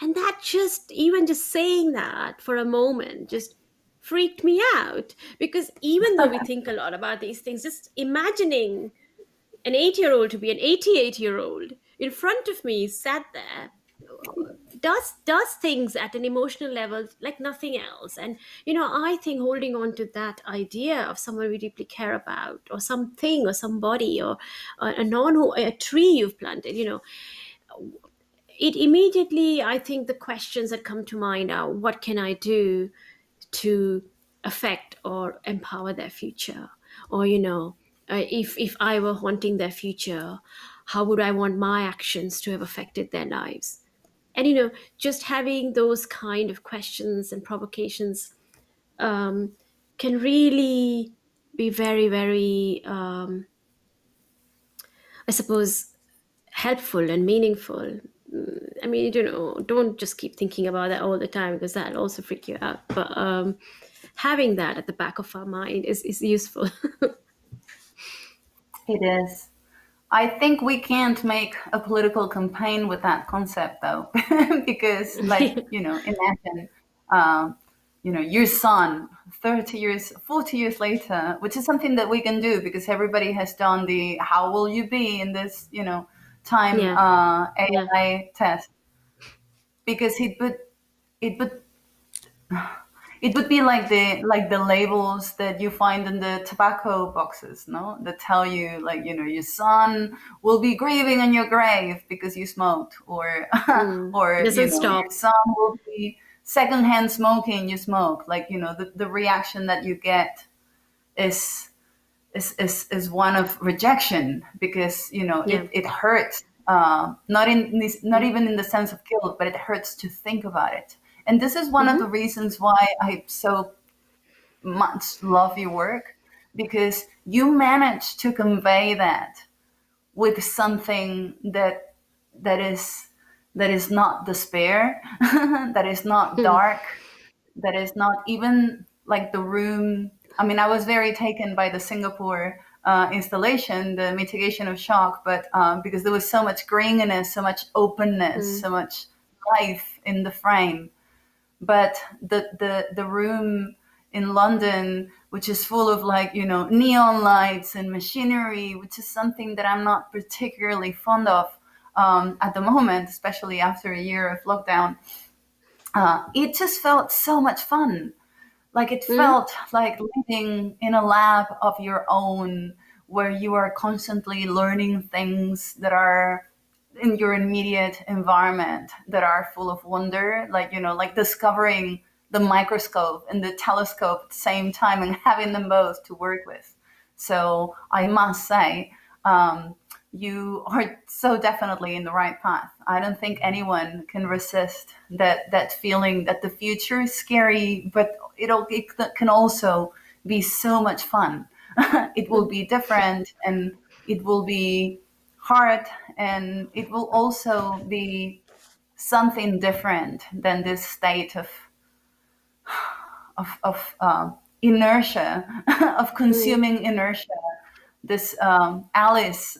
And that just saying that for a moment just freaked me out, because even though we think a lot about these things, just imagining an 8-year-old to be an 88-year-old in front of me sat there does things at an emotional level like nothing else. And you know, I think holding on to that idea of someone we deeply care about, or something, or somebody, or a tree you've planted, you know, it immediately, I think the questions that come to mind are, what can I do to affect or empower their future? Or, you know, if I were haunting their future, how would I want my actions to have affected their lives? And, you know, just having those kind of questions and provocations can really be very, very, I suppose, helpful and meaningful. I mean, you know, don't just keep thinking about that all the time, because that'll also freak you out. But having that at the back of our mind is useful. It is. I think we can't make a political campaign with that concept, though, because, like, you know, imagine, you know, your son 30 years, 40 years later, which is something that we can do because everybody has done the "how will you be in this," you know, time AI test, because it would be like the labels that you find in the tobacco boxes, no? That tell you, like, you know, your son will be grieving in your grave because you smoked, or or you know, your son will be secondhand smoking. You smoke, like, you know, the reaction that you get is one of rejection, because, you know, it hurts, not even in the sense of guilt, but it hurts to think about it. And this is one of the reasons why I so much love your work, because you manage to convey that with something that is not despair, that is not dark, that is not even like the room. I mean, I was very taken by the Singapore installation, the Mitigation of Shock, but because there was so much greenness, so much openness, so much life in the frame. But the room in London, which is full of, like, you know, neon lights and machinery, which is something that I'm not particularly fond of, at the moment, especially after a year of lockdown, it just felt so much fun. Like it felt like living in a lab of your own, where you are constantly learning things that are in your immediate environment, that are full of wonder, like, you know, like discovering the microscope and the telescope at the same time and having them both to work with. So I must say, you are so definitely in the right path. I don't think anyone can resist that feeling that the future is scary, but it can also be so much fun. It will be different, and it will be hard, and it will also be something different than this state of inertia, of consuming inertia, this Alice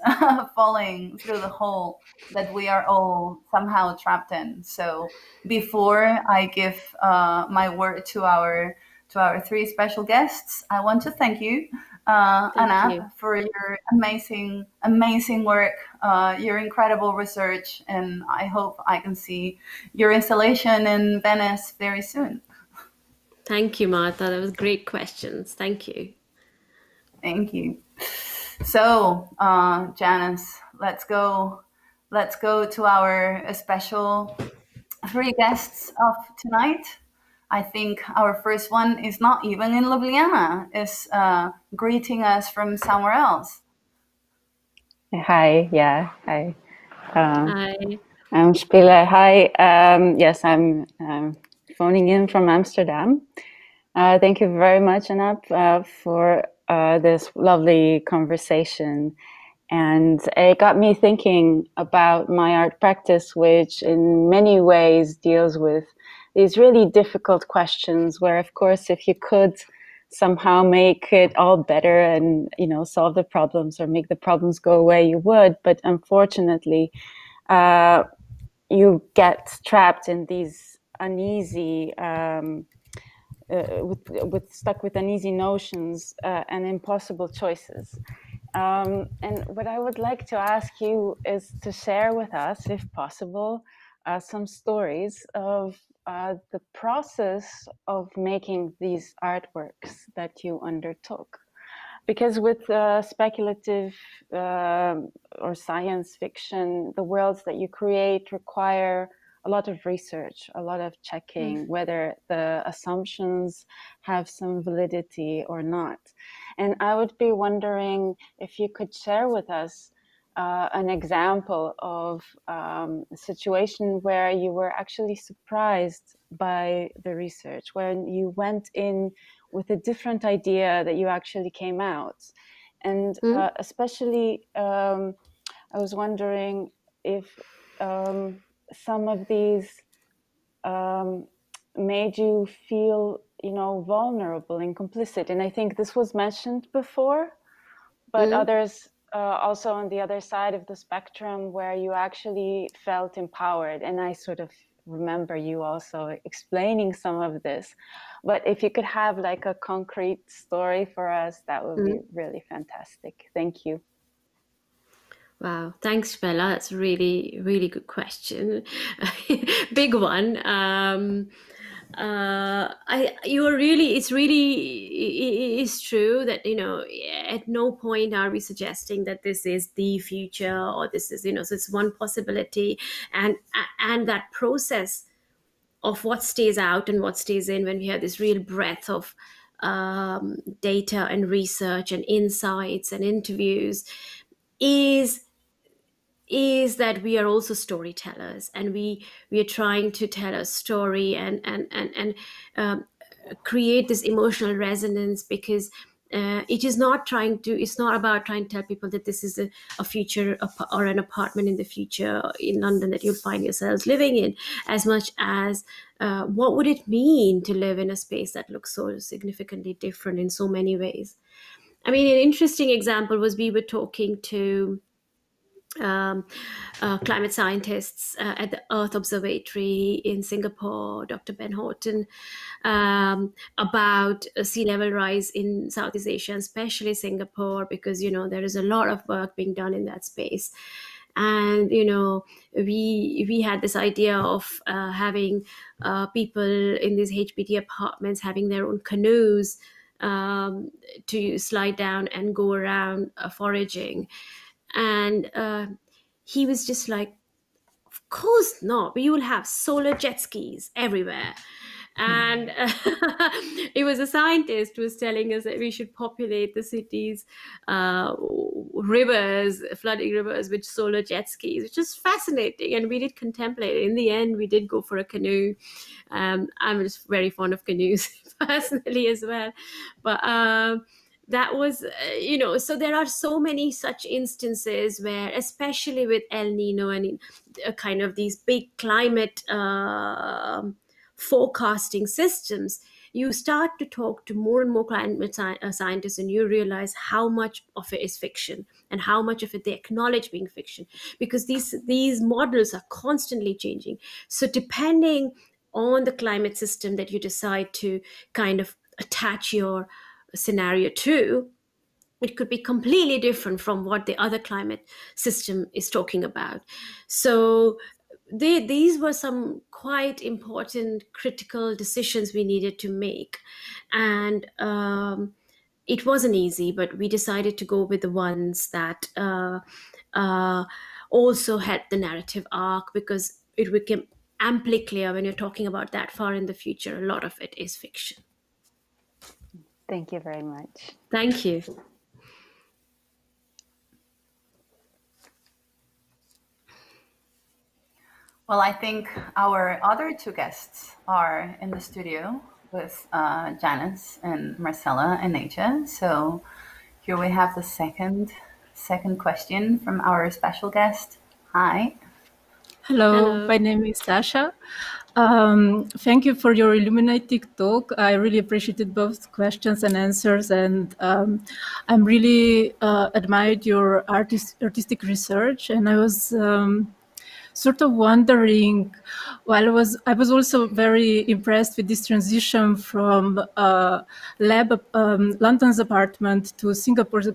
falling through the hole that we are all somehow trapped in. So before I give my word to our three special guests, I want to thank you, Anab, for your amazing work, your incredible research, and I hope I can see your installation in Venice very soon. Thank you, Marta. That was great questions. Thank you. Thank you. So, Janez, let's go to our special three guests of tonight. I think our first one is not even in Ljubljana, is greeting us from somewhere else. Hi, yeah, hi. Hi. I'm Špela. Hi. Yes, I'm phoning in from Amsterdam. Thank you very much, Anab, for this lovely conversation. And it got me thinking about my art practice, which in many ways deals with these really difficult questions where, of course, if you could somehow make it all better and, you know, solve the problems or make the problems go away, you would. But unfortunately, you get trapped in these uneasy, stuck with uneasy notions and impossible choices. And what I would like to ask you is to share with us, if possible, some stories of the process of making these artworks that you undertook. Because with speculative or science fiction, the worlds that you create require a lot of research, a lot of checking whether the assumptions have some validity or not. And I would be wondering if you could share with us an example of a situation where you were actually surprised by the research, when you went in with a different idea that you actually came out. And especially, I was wondering if some of these made you feel, you know, vulnerable and complicit. And I think this was mentioned before, but others... also on the other side of the spectrum where you actually felt empowered. And I sort of remember you also explaining some of this. But if you could have like a concrete story for us, that would be really fantastic. Thank you. Wow. Thanks, Špela. That's a really, really good question. Big one. It is true that, you know, at no point are we suggesting that this is the future or this is, you know, so it's one possibility, and that process of what stays out and what stays in when we have this real breadth of data and research and insights and interviews is that we are also storytellers, and we are trying to tell a story and create this emotional resonance, because it is not trying to, it's not about trying to tell people that this is a future or an apartment in the future in London that you'll find yourselves living in, as much as what would it mean to live in a space that looks so significantly different in so many ways. I mean, an interesting example was we were talking to climate scientists at the Earth Observatory in Singapore, Dr. Ben Horton, about sea level rise in Southeast Asia, especially Singapore, because, you know, there is a lot of work being done in that space. And, you know, we had this idea of having people in these HPT apartments having their own canoes to slide down and go around foraging. And he was just like, of course not. We will have solar jet skis everywhere. And it was a scientist who was telling us that we should populate the city's rivers, flooding rivers, with solar jet skis, which is fascinating. And we did contemplate it. In the end, we did go for a canoe. I'm just very fond of canoes personally as well. But that was, you know, so there are so many such instances where, especially with El Nino and kind of these big climate forecasting systems, you start to talk to more and more climate scientists and you realize how much of it is fiction and how much of it they acknowledge being fiction, because these models are constantly changing. So depending on the climate system that you decide to kind of attach your scenario to, it could be completely different from what the other climate system is talking about. So these were some quite important critical decisions we needed to make, and it wasn't easy, but we decided to go with the ones that also had the narrative arc, because it became amply clear when you're talking about that far in the future, a lot of it is fiction. Thank you very much. Thank you. Well, I think our other two guests are in the studio with Janez and Marcela and Neja. So here we have the second question from our special guest. Hi. Hello. Hello. My name is Sasha. Thank you for your illuminating talk. I really appreciated both questions and answers, and I'm really admired your artistic research. And I was sort of wondering, while I was also very impressed with this transition from London's apartment to Singapore's,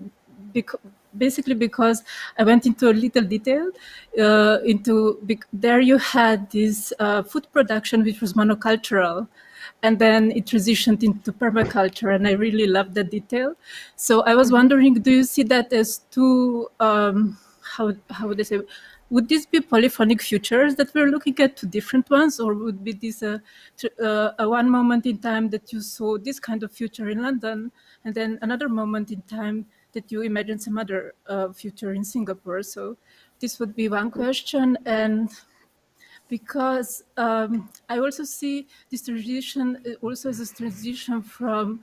basically because I went into a little detail. There you had this food production which was monocultural, and then it transitioned into permaculture, and I really loved that detail. So I was wondering, do you see that as two, how would I say, would this be polyphonic futures that we're looking at, two different ones, or would be this a one moment in time that you saw this kind of future in London, and then another moment in time that you imagine some other future in Singapore? So this would be one question. And because I also see this transition also as a transition from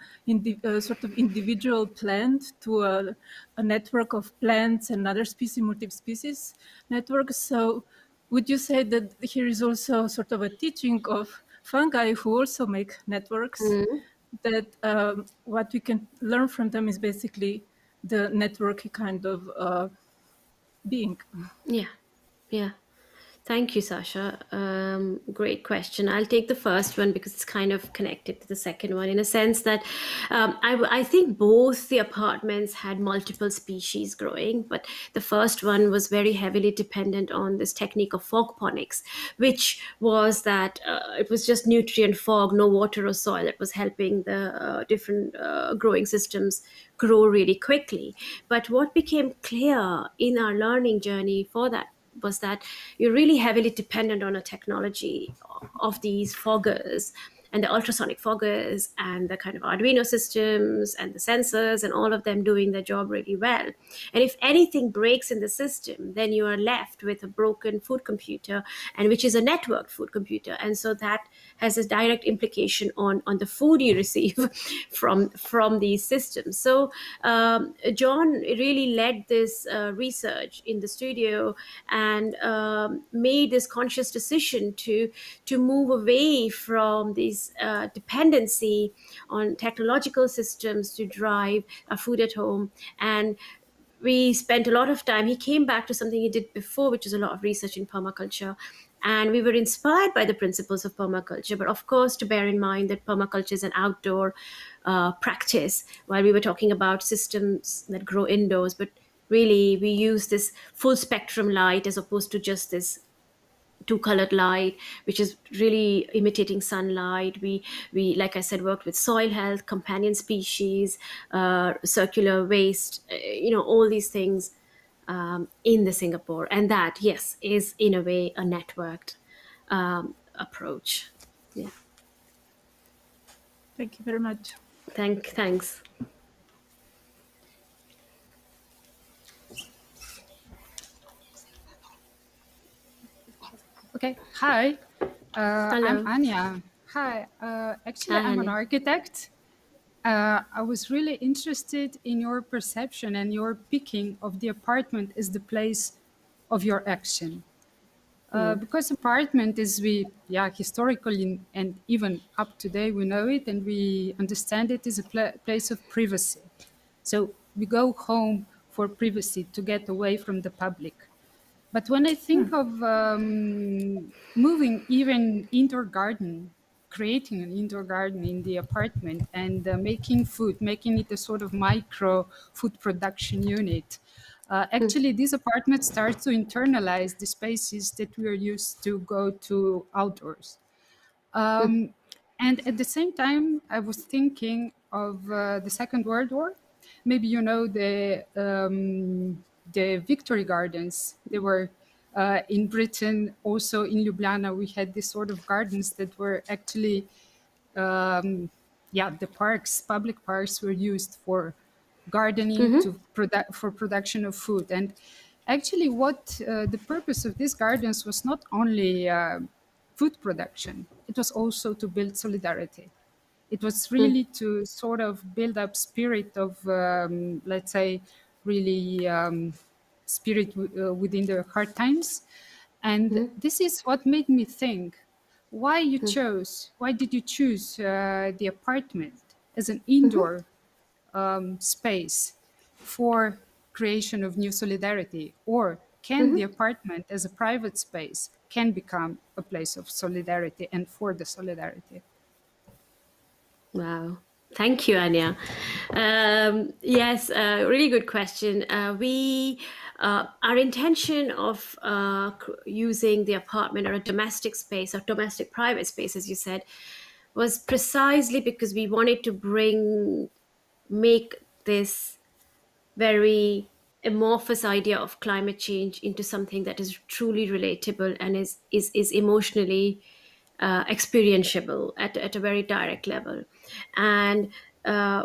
sort of individual plant to a network of plants and other species, multi-species networks. So would you say that here is also sort of a teaching of fungi who also make networks, mm-hmm. that what we can learn from them is basically the network kind of being? Yeah, yeah. Thank you, Sasha. Great question. I'll take the first one because it's kind of connected to the second one in a sense that I think both the apartments had multiple species growing, but the first one was very heavily dependent on this technique of fog ponics, which was that it was just nutrient fog, no water or soil, that was helping the different growing systems grow really quickly. But what became clear in our learning journey for that was that you're really heavily dependent on a technology of these foggers and the ultrasonic foggers and the kind of Arduino systems and the sensors and all of them doing their job really well. And if anything breaks in the system, then you are left with a broken food computer, and which is a networked food computer. And so that has a direct implication on the food you receive from these systems. So John really led this research in the studio and made this conscious decision to move away from these dependency on technological systems to drive our food at home. And we spent a lot of time. He came back to something he did before, which is a lot of research in permaculture. And we were inspired by the principles of permaculture, but of course, to bear in mind that permaculture is an outdoor practice, while we were talking about systems that grow indoors. But really we use this full spectrum light as opposed to just this two-colored light, which is really imitating sunlight. We like I said, worked with soil health, companion species, circular waste, you know, all these things in the Singapore. And that, yes, is in a way a networked approach. Yeah. Thank you very much. Thanks. Okay, hi, I'm Anja. Hi, actually I'm an architect. I was really interested in your perception and your picking of the apartment as the place of your action. Because apartment is, historically and even up today, we know it and we understand it as a place of privacy. So we go home for privacy to get away from the public. But when I think of moving even indoor garden, creating an indoor garden in the apartment and making food, making it a sort of micro food production unit, actually this apartment starts to internalize the spaces that we are used to go to outdoors. And at the same time, I was thinking of the Second World War. Maybe you know the Victory Gardens. They were in Britain, also in Ljubljana. We had this sort of gardens that were actually, the parks, public parks were used for gardening, to for production of food. And actually what the purpose of these gardens was not only food production, it was also to build solidarity. It was really to sort of build up spirit of, let's say, really spirit within the hard times. And this is what made me think, why you chose, why did you choose the apartment as an indoor space for creation of new solidarity? Or can the apartment as a private space can become a place of solidarity and for the solidarity? Wow. Thank you, Anja. Yes, really good question. Our intention of using the apartment or a domestic space, or domestic private space, as you said, was precisely because we wanted to make this very amorphous idea of climate change into something that is truly relatable and is emotionally experientiable at a very direct level. And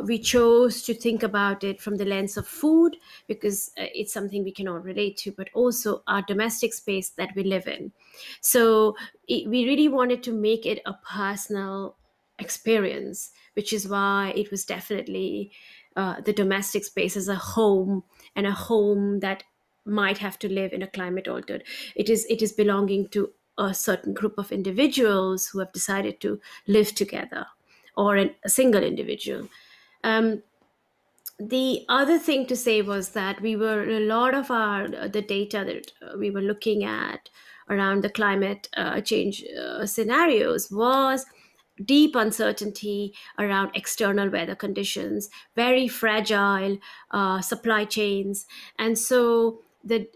we chose to think about it from the lens of food because it's something we can all relate to, but also our domestic space that we live in. So we really wanted to make it a personal experience, which is why it was definitely the domestic space as a home, and a home that might have to live in a climate altered. It is belonging to a certain group of individuals who have decided to live together, or a single individual. The other thing to say was that the data that we were looking at around the climate change scenarios was deep uncertainty around external weather conditions, very fragile supply chains. And so the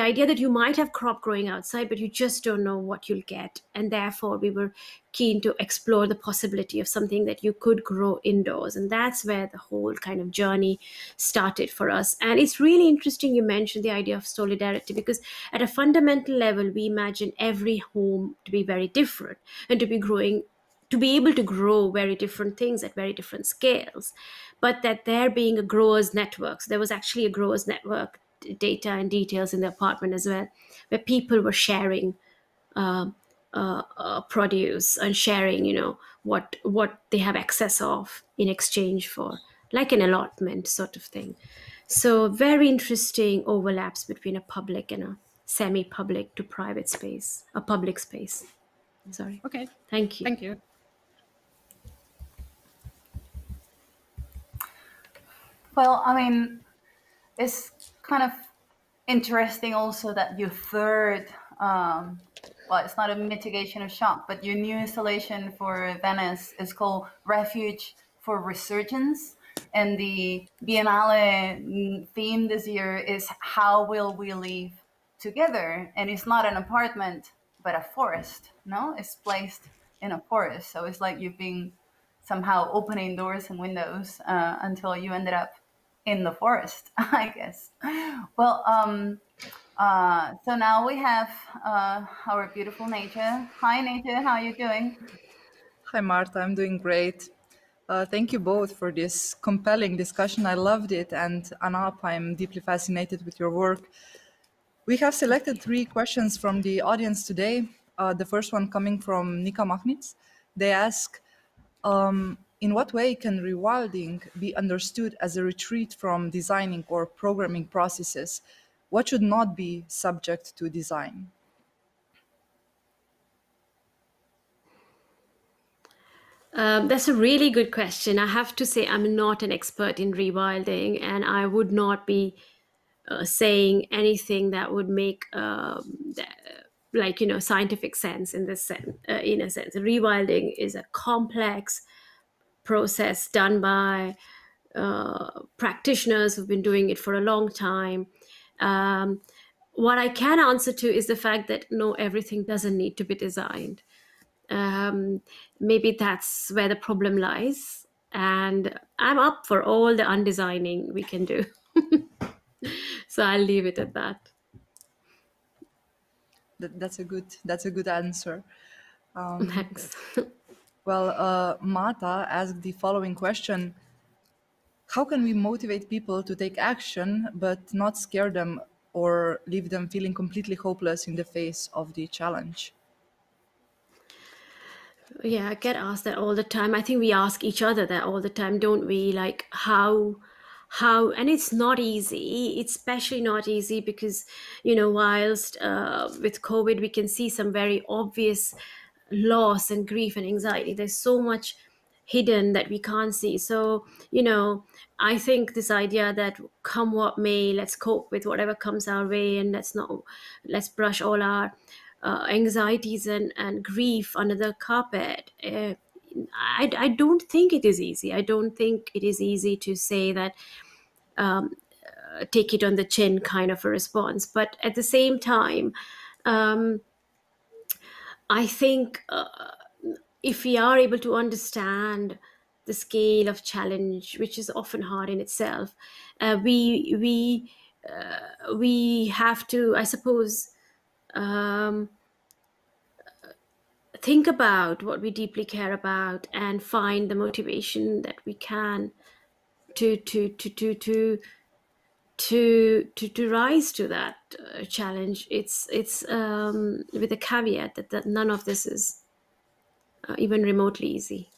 idea that you might have crop growing outside, but you just don't know what you'll get. And therefore we were keen to explore the possibility of something that you could grow indoors. And that's where the whole kind of journey started for us. And it's really interesting you mentioned the idea of solidarity, because at a fundamental level, we imagine every home to be very different and to be able to grow very different things at very different scales, but that there being a growers network. So there was actually a growers network data and details in the apartment as well, where people were sharing produce and sharing, you know, what they have excess of in exchange for, like an allotment sort of thing. So very interesting overlaps between a public and a semi-public to private space, a public space. Sorry. Okay. Thank you. Thank you. Well, I mean, it's kind of interesting also that your third, well, it's not a mitigation of shock, but your new installation for Venice is called Refuge for Resurgence. And the Biennale theme this year is how will we live together? And it's not an apartment, but a forest, no? It's placed in a forest. So it's like you've been somehow opening doors and windows until you ended up in the forest, I guess. Well, so now we have our beautiful Nature. Hi, Nature, how are you doing? Hi, Marta, I'm doing great. Thank you both for this compelling discussion. I loved it. And Anab, I'm deeply fascinated with your work. We have selected three questions from the audience today. The first one coming from Nika Mahnitz. They ask, in what way can rewilding be understood as a retreat from designing or programming processes? What should not be subject to design? That's a really good question. I have to say I'm not an expert in rewilding, and I would not be saying anything that would make scientific sense in this sense. In a sense, rewilding is a complex process done by practitioners who've been doing it for a long time. What I can answer to is the fact that no, everything doesn't need to be designed. Maybe that's where the problem lies, and I'm up for all the undesigning we can do. So I'll leave it at that. That's a good answer. Thanks. Well, Marta asked the following question. How can we motivate people to take action, but not scare them or leave them feeling completely hopeless in the face of the challenge? Yeah, I get asked that all the time. I think we ask each other that all the time, don't we? Like how, and it's not easy. It's especially not easy because, you know, whilst with COVID, we can see some very obvious loss and grief and anxiety. There's so much hidden that we can't see. So, you know, I think this idea that come what may, let's cope with whatever comes our way, and let's brush all our anxieties and grief under the carpet. I don't think it is easy. I don't think it is easy to say that take it on the chin kind of a response. But at the same time, I think if we are able to understand the scale of challenge, which is often hard in itself, we have to, I suppose, think about what we deeply care about and find the motivation that we can to rise to that challenge. It's with a caveat that none of this is even remotely easy.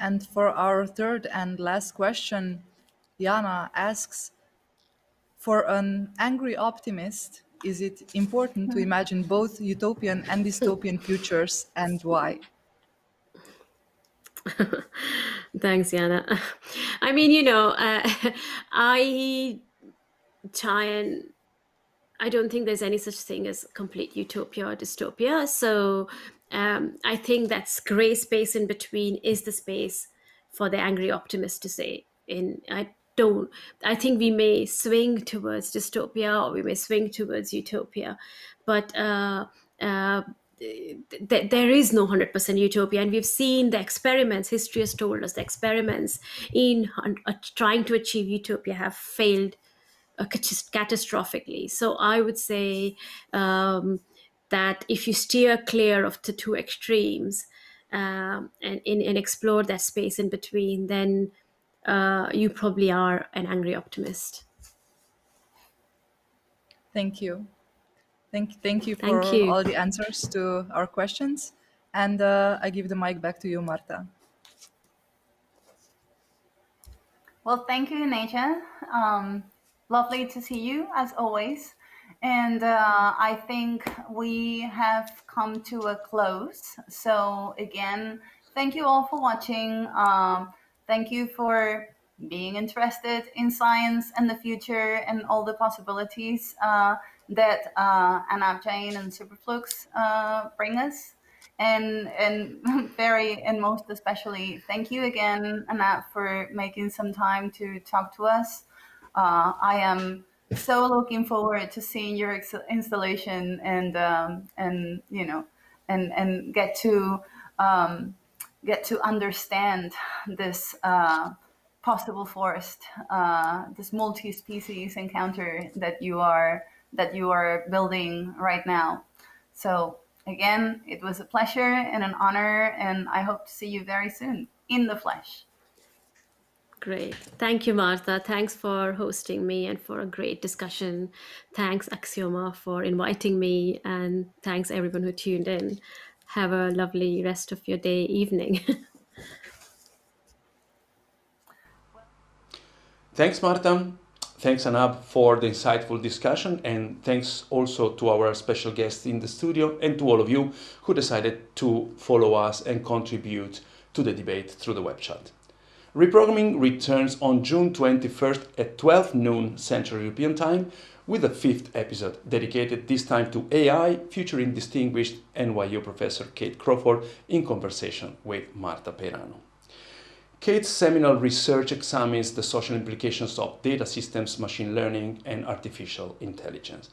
And for our third and last question, Jana asks, for an angry optimist, is it important to imagine both utopian and dystopian futures, and why? Thanks, Jana. I mean, you know, I don't think there's any such thing as complete utopia or dystopia. So I think that gray space in between is the space for the angry optimist to say. I think we may swing towards dystopia or we may swing towards utopia, but there is no 100% utopia. And we've seen the experiments, history has told us, the experiments in trying to achieve utopia have failed catastrophically. So I would say that if you steer clear of the two extremes and explore that space in between, then you probably are an angry optimist. Thank you. Thank you for all the answers to our questions. And I give the mic back to you, Marta. Well, thank you, Nature. Lovely to see you, as always. And I think we have come to a close. So again, thank you all for watching. Thank you for being interested in science and the future and all the possibilities that Anab Jain and Superflux bring us. And very, and most especially, thank you again, Anab, for making some time to talk to us. I am so looking forward to seeing your installation and you know, and get to understand this possible forest, this multi-species encounter that you are building right now. So again, it was a pleasure and an honor, and I hope to see you very soon in the flesh. Great. Thank you, Marta. Thanks for hosting me and for a great discussion. Thanks, Aksioma, for inviting me, and thanks everyone who tuned in. Have a lovely rest of your day, evening. Thanks, Marta. Thanks, Anab, for the insightful discussion, and thanks also to our special guests in the studio and to all of you who decided to follow us and contribute to the debate through the web chat. Reprogramming returns on June 21st at 12 noon Central European Time with the 5th episode, dedicated this time to AI, featuring distinguished NYU professor Kate Crawford in conversation with Marta Peirano. Kate's seminal research examines the social implications of data systems, machine learning, and artificial intelligence.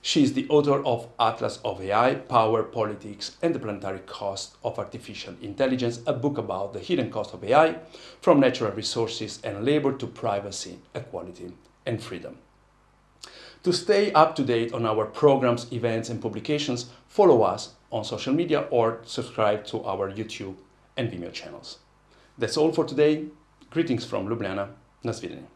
She is the author of Atlas of AI, Power, Politics, and the Planetary Cost of Artificial Intelligence, a book about the hidden cost of AI, from natural resources and labor to privacy, equality, and freedom. To stay up to date on our programs, events, and publications, follow us on social media or subscribe to our YouTube and Vimeo channels. That's all for today. Greetings from Ljubljana. Na svidenje.